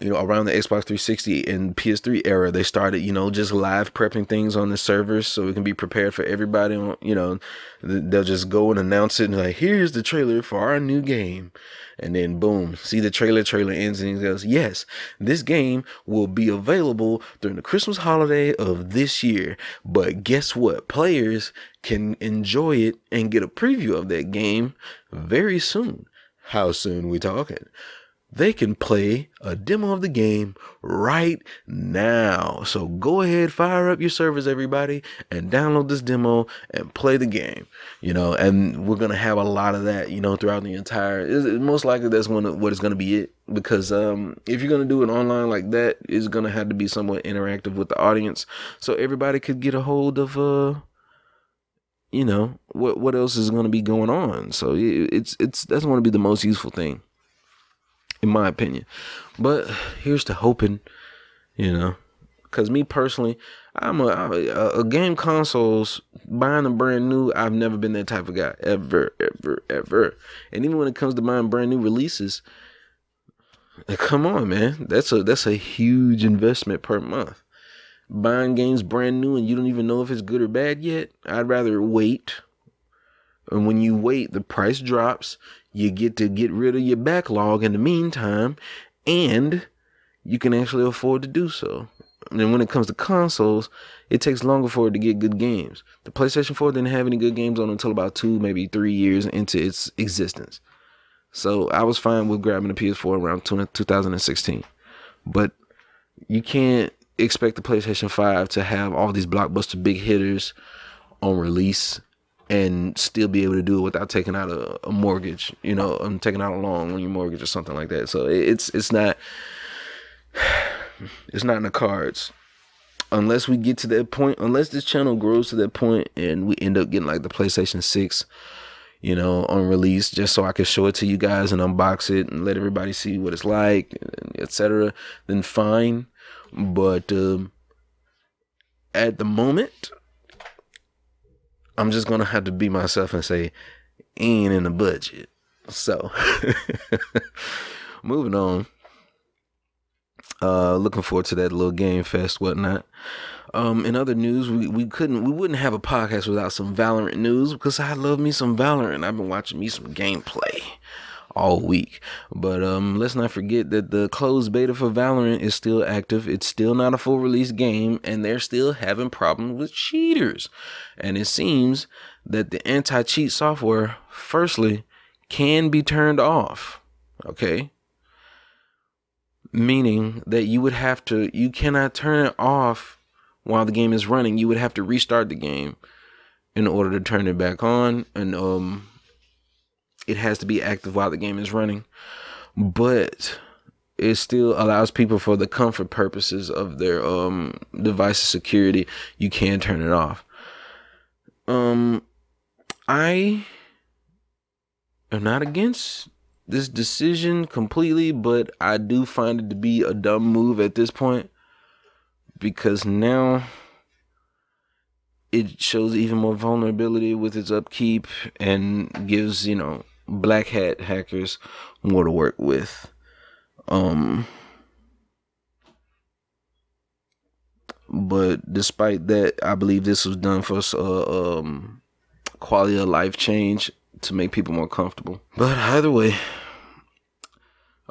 you know, around the Xbox three sixty and P S three era, they started, you know, just live prepping things on the servers so it can be prepared for everybody. You know, they'll just go and announce it and like, here's the trailer for our new game. And then boom, see the trailer, trailer ends and says, yes, this game will be available during the Christmas holiday of this year. But guess what? Players can enjoy it and get a preview of that game very soon. How soon we talking? They can play a demo of the game right now. So go ahead, fire up your servers, everybody, and download this demo and play the game. You know, and we're going to have a lot of that, you know, throughout the entire, it's, it's most likely that's when, what is going to be it. Because um, if you're going to do it online like that, it's going to have to be somewhat interactive with the audience. So everybody could get a hold of, uh, you know, what, what else is going to be going on. So it, it's, it's, that's going to be the most useful thing, in my opinion. But here's to hoping, you know, because me personally, I'm a, a, a game consoles, buying a brand new, I've never been that type of guy, ever, ever, ever. And even when it comes to buying brand new releases, come on, man, that's a, that's a huge investment per month. Buying games brand new and you don't even know if it's good or bad yet, I'd rather wait And when you wait, the price drops. You get to get rid of your backlog in the meantime, and you can actually afford to do so. And when it comes to consoles, it takes longer for it to get good games. The PlayStation four didn't have any good games on until about two, maybe three years into its existence. So I was fine with grabbing the P S four around two thousand sixteen. But you can't expect the PlayStation five to have all these blockbuster big hitters on release and still be able to do it without taking out a, a mortgage, you know, um, taking out a loan on your mortgage or something like that. So it's it's not... It's not in the cards unless we get to that point, unless this channel grows to that point and we end up getting like the PlayStation six, you know, on release, just so I can show it to you guys and unbox it and let everybody see what it's like, et cetera. Then fine. But um, at the moment, I'm just going to have to be myself and say ain't in the budget. So moving on. Uh, looking forward to that little game fest, whatnot. Um, in other news, we, we couldn't, we wouldn't have a podcast without some Valorant news, because I love me some Valorant. I've been watching me some gameplay all week. But um, let's not forget that the closed beta for Valorant is still active. It's still not a full release game, and they're still having problems with cheaters. And it seems that the anti-cheat software, firstly, can be turned off. Okay. Meaning that you would have to, you cannot turn it off while the game is running. You would have to restart the game in order to turn it back on. And um, it has to be active while the game is running. But it still allows people, for the comfort purposes of their um, device security, you can turn it off. Um, I am not against this decision completely, but I do find it to be a dumb move at this point, because now it shows even more vulnerability with its upkeep and gives, you know, black hat hackers more to work with. Um, but despite that, I believe this was done for uh, um, quality of life change, to make people more comfortable. But either way,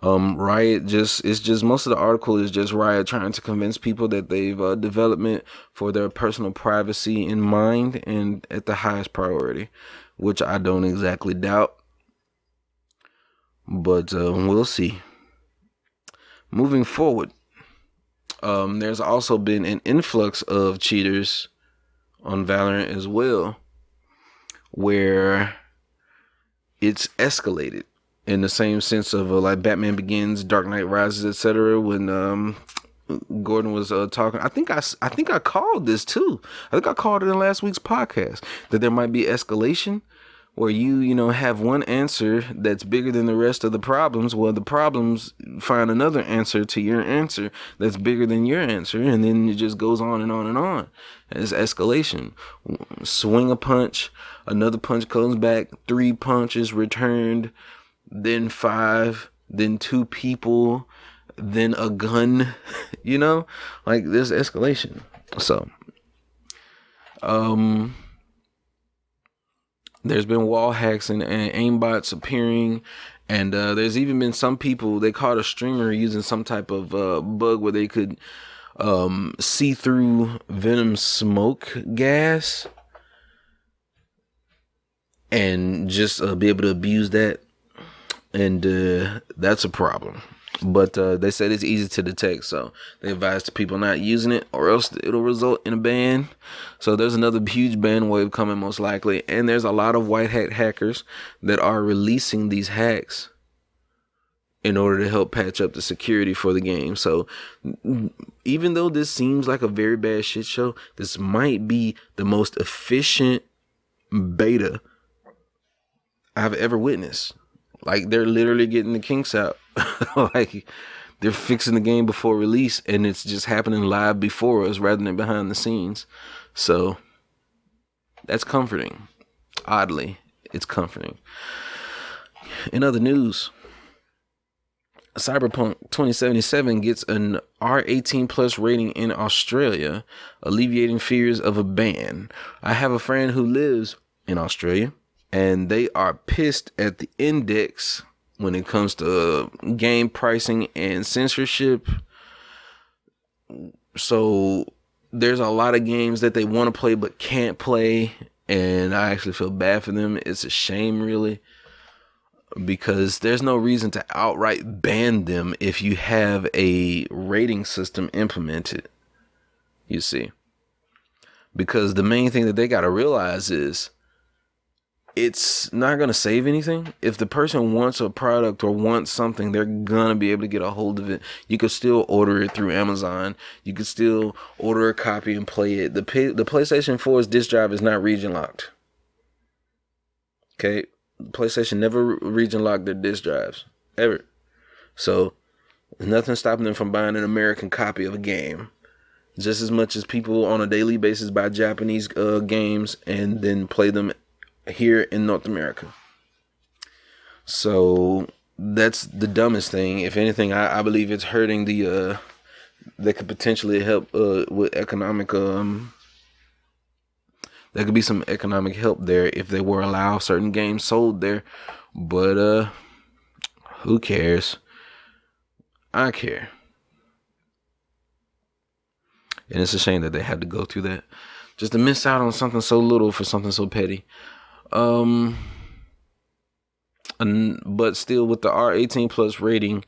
um, Riot just, it's just, most of the article is just Riot trying to convince people that they've uh, development for their personal privacy in mind and at the highest priority, which I don't exactly doubt, but uh, we'll see. Moving forward, um, there's also been an influx of cheaters on Valorant as well, where it's escalated in the same sense of uh, like Batman Begins, Dark Knight Rises, et cetera. When um, Gordon was uh, talking, I think I, I think I called this too. I think I called it in last week's podcast that there might be escalation where you, you know, have one answer that's bigger than the rest of the problems. Well, the problems find another answer to your answer that's bigger than your answer. And then it just goes on and on and on. It's escalation. Swing a punch. Another punch comes back, three punches returned, then five, then two people, then a gun, you know, like there's escalation. So, um, there's been wall hacks and, and aimbots appearing, and uh, there's even been some people, they caught a streamer using some type of uh, bug where they could um, see through venom smoke gas and just uh, be able to abuse that, and uh, that's a problem. But uh, they said it's easy to detect, so they advised people not using it, or else it'll result in a ban. So there's another huge ban wave coming most likely, and there's a lot of white hat hackers that are releasing these hacks in order to help patch up the security for the game. So even though this seems like a very bad shit show, this might be the most efficient beta I've ever witnessed. Like, they're literally getting the kinks out. Like, they're fixing the game before release, and it's just happening live before us rather than behind the scenes. So that's comforting. Oddly, it's comforting. In other news, Cyberpunk twenty seventy-seven gets an R eighteen plus rating in Australia, alleviating fears of a ban. I have a friend who lives in Australia. and they are pissed at the index when it comes to game pricing and censorship. So there's a lot of games that they want to play but can't play, and I actually feel bad for them. It's a shame, really, because there's no reason to outright ban them if you have a rating system implemented, you see. Because the main thing that they got to realize is it's not going to save anything. If the person wants a product or wants something, they're going to be able to get a hold of it. You can still order it through Amazon. You can still order a copy and play it. The P- the PlayStation four's disc drive is not region locked. Okay? PlayStation never region locked their disc drives. Ever. So, nothing's stopping them from buying an American copy of a game. Just as much as people on a daily basis buy Japanese uh, games and then play them here in North America. So that's the dumbest thing. If anything, I, I believe it's hurting the, uh, that could potentially help uh, with economic, um, there could be some economic help there if they were allowed certain games sold there. But uh, who cares? I care. And it's a shame that they had to go through that. Just to miss out on something so little for something so petty. Um, and, but still, with the R eighteen plus rating,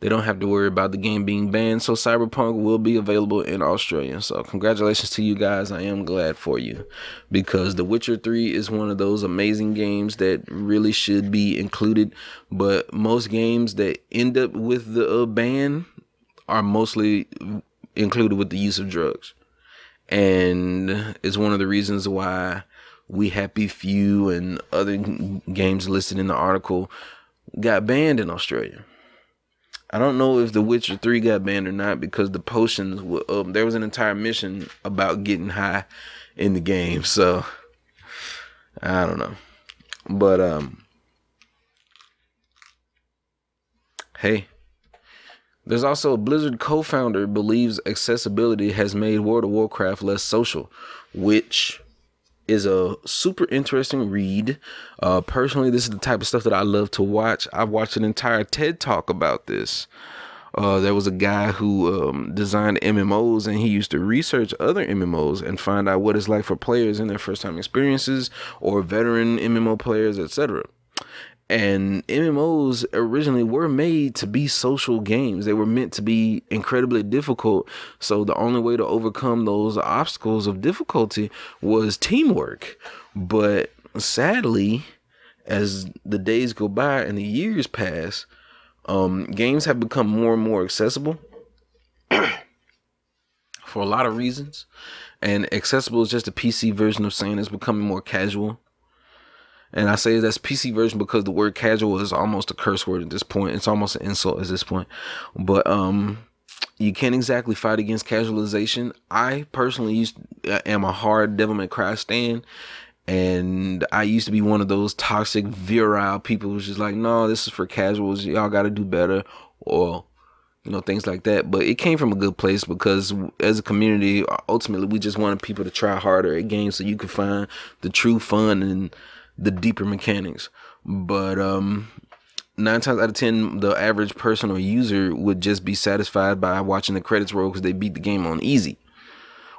they don't have to worry about the game being banned. So Cyberpunk will be available in Australia. So congratulations to you guys. I am glad for you. Because The Witcher three is one of those amazing games that really should be included. But most games that end up with the uh, ban are mostly included with the use of drugs, and it's one of the reasons why We Happy Few and other games listed in the article got banned in Australia. I don't know if The Witcher three got banned or not, because the potions were up. There was an entire mission about getting high in the game, so I don't know. But um hey, there's also a Blizzard co-founder believes accessibility has made World of Warcraft less social, which is a super interesting read. Uh, personally, this is the type of stuff that I love to watch. I've watched an entire TED Talk about this. Uh, there was a guy who um, designed M M Os, and he used to research other M M Os and find out what it's like for players in their first-time experiences or veteran M M O players, et cetera. And M M Os originally were made to be social games. They were meant to be incredibly difficult. So the only way to overcome those obstacles of difficulty was teamwork. But sadly, as the days go by and the years pass, um, games have become more and more accessible for a lot of reasons. And accessible is just a P C version of saying it's becoming more casual. And I say that's P C version because the word casual is almost a curse word at this point. It's almost an insult at this point. But um, you can't exactly fight against casualization. I personally used am a hard Devil May Cry stan. And I used to be one of those toxic, virile people who's just like, no, this is for casuals. Y'all got to do better, or, you know, things like that. But it came from a good place, because as a community, ultimately, we just wanted people to try harder at games so you could find the true fun and the deeper mechanics. But um, nine times out of ten, the average person or user would just be satisfied by watching the credits roll because they beat the game on easy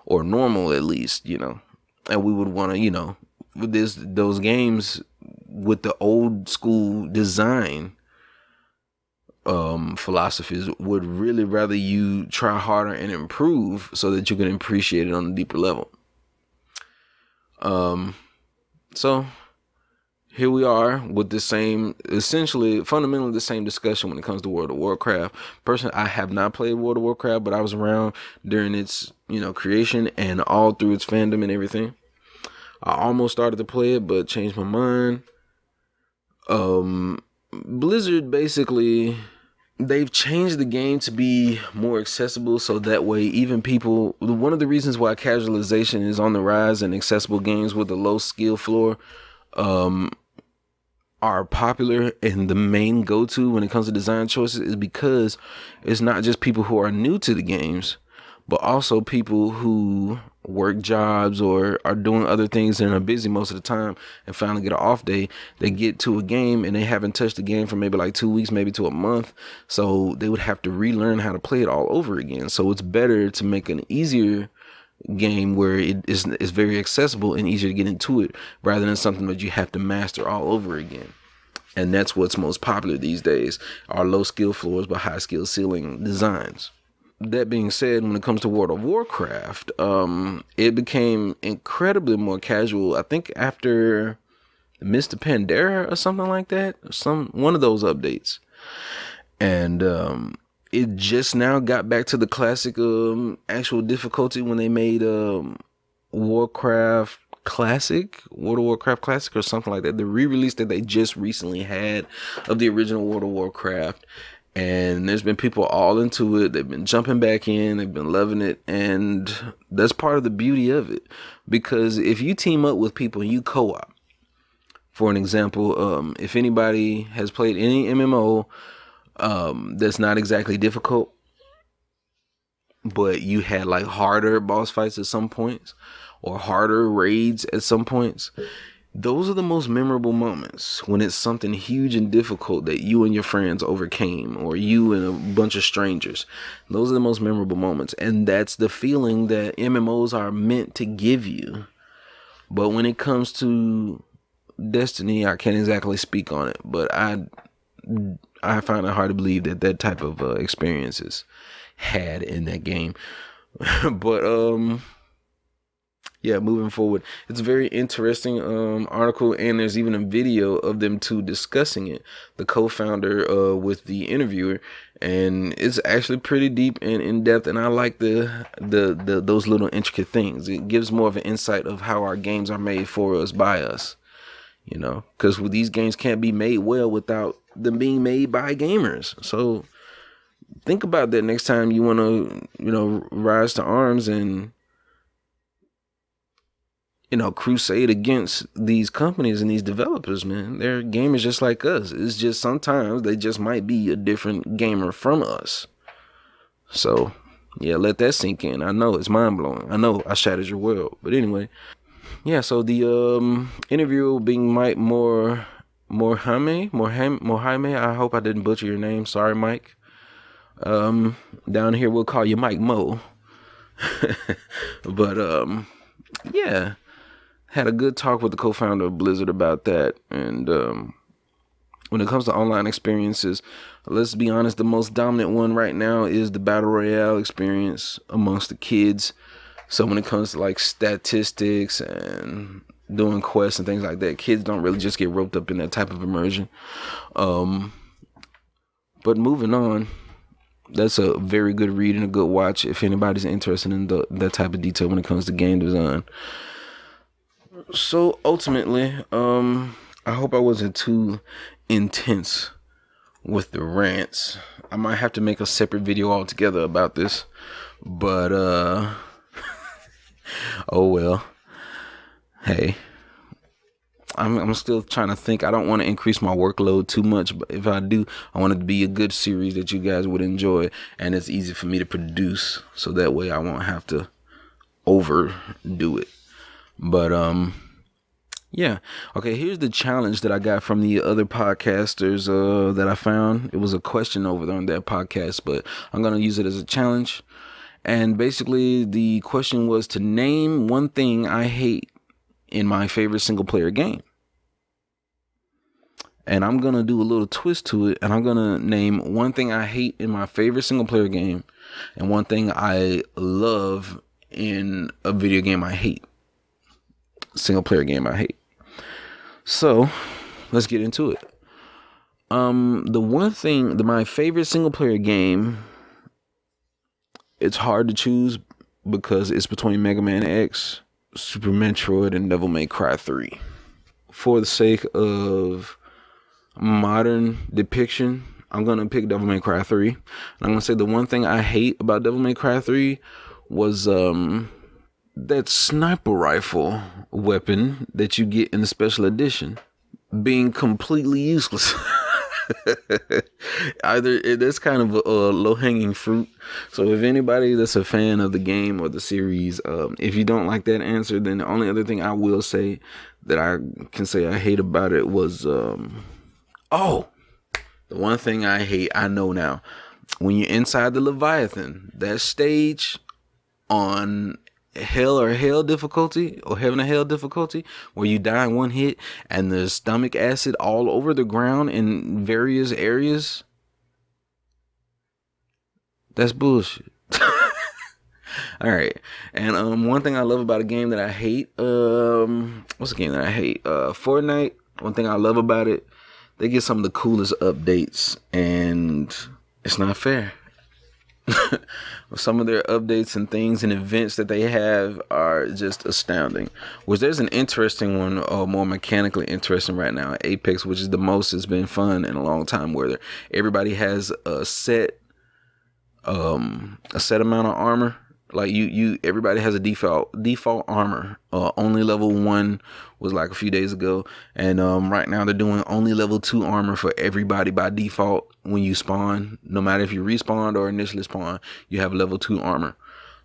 or normal, at least, you know. And we would want to, you know, this those games with the old school design um, philosophies would really rather you try harder and improve so that you can appreciate it on a deeper level. Um, so. Here we are with the same, essentially, fundamentally the same discussion when it comes to World of Warcraft. Personally, I have not played World of Warcraft, but I was around during its, you know, creation and all through its fandom and everything. I almost started to play it, but changed my mind. Um, Blizzard, basically, they've changed the game to be more accessible, so that way even people, one of the reasons why casualization is on the rise and accessible games with a low skill floor um are popular, and the main go-to when it comes to design choices is because it's not just people who are new to the games, but also people who work jobs or are doing other things and are busy most of the time and finally get an off day, they get to a game and they haven't touched the game for maybe like two weeks, maybe to a month. So they would have to relearn how to play it all over again. So it's better to make an easier game where it is, is very accessible and easier to get into it rather than something that you have to master all over again. And that's what's most popular these days, are low skill floors but high skill ceiling designs. That being said, when it comes to World of Warcraft, um, it became incredibly more casual. I think after Mister Pandera or something like that, some one of those updates, and um, it just now got back to the classic um, actual difficulty when they made um, Warcraft Classic, World of Warcraft Classic, or something like that. The re-release that they just recently had of the original World of Warcraft. And there's been people all into it. They've been jumping back in. They've been loving it. And that's part of the beauty of it. Because if you team up with people and you co-op, for an example, um, if anybody has played any M M O um, that's not exactly difficult, but you had like harder boss fights at some points or harder raids at some points, those are the most memorable moments, when it's something huge and difficult that you and your friends overcame, or you and a bunch of strangers. Those are the most memorable moments. And that's the feeling that M M Os are meant to give you. But when it comes to Destiny, I can't exactly speak on it, but I, I find it hard to believe that that type of uh, experience is had in that game. But, um... yeah, moving forward, it's a very interesting um, article, and there's even a video of them two discussing it, the co-founder uh, with the interviewer, and it's actually pretty deep and in depth. And I like the, the the those little intricate things. It gives more of an insight of how our games are made for us, by us, you know, because these games can't be made well without them being made by gamers. So think about that next time you want to, you know, rise to arms and, you know, crusade against these companies and these developers, man. They're gamers just like us. It's just sometimes they just might be a different gamer from us. So, yeah, let that sink in. I know it's mind-blowing. I know I shattered your world. But anyway, yeah, so the um, interviewer being Mike Mor Morhaime, Morhaime, Morhaime, I hope I didn't butcher your name. Sorry, Mike. Um, down here, we'll call you Mike Mo. But, um, yeah. Had a good talk with the co-founder of Blizzard about that. And um, when it comes to online experiences, let's be honest, the most dominant one right now is the Battle Royale experience amongst the kids. So when it comes to like statistics and doing quests and things like that, kids don't really just get roped up in that type of immersion. Um, but moving on, that's a very good read and a good watch if anybody's interested in the, that type of detail when it comes to game design. So ultimately, um, I hope I wasn't too intense with the rants. I might have to make a separate video altogether about this, but uh, oh well. Hey, I'm I'm still trying to think. I don't want to increase my workload too much, but if I do, I want it to be a good series that you guys would enjoy, and it's easy for me to produce, so that way I won't have to overdo it. But, um, yeah. Okay, here's the challenge that I got from the other podcasters uh, that I found. It was a question over there on that podcast, but I'm going to use it as a challenge. And basically, the question was to name one thing I hate in my favorite single-player game. And I'm going to do a little twist to it, and I'm going to name one thing I hate in my favorite single-player game and one thing I love in a video game I hate. Single player game I hate. So let's get into it. Um, the one thing, the, my favorite single player game, it's hard to choose because it's between Mega Man X, Super Metroid, and Devil May Cry three. For the sake of modern depiction, I'm going to pick Devil May Cry three. And I'm going to say the one thing I hate about Devil May Cry three was, um, that sniper rifle weapon that you get in the special edition being completely useless. Either it is kind of a, a low-hanging fruit. So if anybody that's a fan of the game or the series, um, if you don't like that answer, then the only other thing I will say that I can say I hate about it was, um, oh, the one thing I hate, I know now, when you're inside the Leviathan, that stage on hell or hell difficulty or heaven or hell difficulty where you die in one hit and there's stomach acid all over the ground in various areas, that's bullshit. All right. And um one thing I love about a game that I hate, um what's a game that I hate? uh Fortnite. One thing I love about it, they get some of the coolest updates and it's not fair. Some of their updates and things and events that they have are just astounding. Which there's an interesting one, or more mechanically interesting right now, Apex, which is the most it's been fun in a long time, where everybody has a set um a set amount of armor. Like you you everybody has a default default armor. Uh only level one was like a few days ago, and um right now they're doing only level two armor for everybody by default. When you spawn, no matter if you respawn or initially spawn, you have level two armor.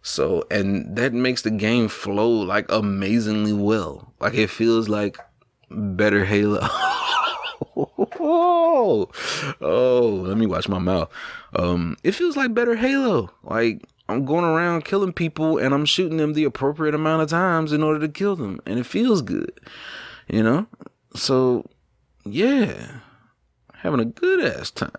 So, and that makes the game flow like amazingly well. Like it feels like better Halo. oh, oh, let me watch my mouth. Um it feels like better Halo. Like I'm going around killing people and I'm shooting them the appropriate amount of times in order to kill them. And it feels good, you know? So, yeah, having a good ass time.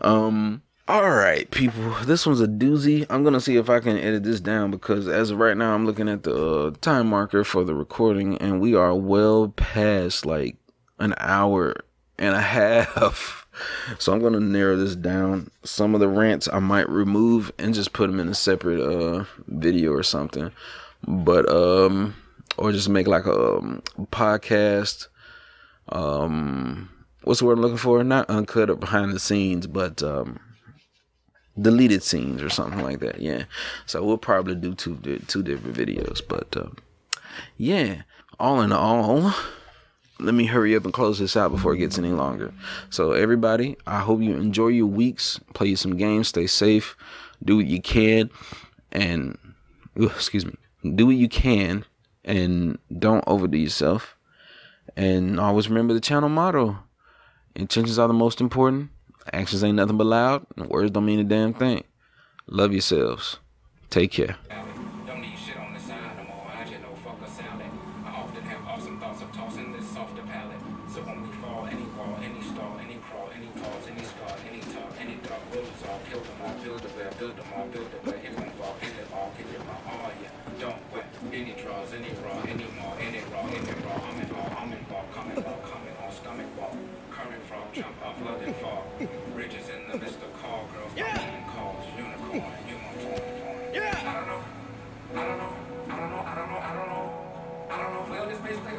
um, all right, people, this one's a doozy. I'm going to see if I can edit this down because as of right now, I'm looking at the time marker for the recording and we are well past like an hour and a half. So I'm going to narrow this down. Some of the rants I might remove and just put them in a separate uh, video or something. But, um, or just make like a um, podcast. Um, what's the word I'm looking for? Not uncut or behind the scenes, but um, deleted scenes or something like that. Yeah. So we'll probably do two, two different videos. But um, yeah, all in all, let me hurry up and close this out before it gets any longer. So everybody, I hope you enjoy your weeks, play some games, stay safe, do what you can, and excuse me, do what you can and don't overdo yourself. And always remember the channel motto. Intentions are the most important. Actions ain't nothing but loud. And words don't mean a damn thing. Love yourselves. Take care.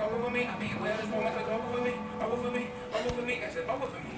All over me, I mean, where this woman took over for me, over for me, over for me, I said over for me.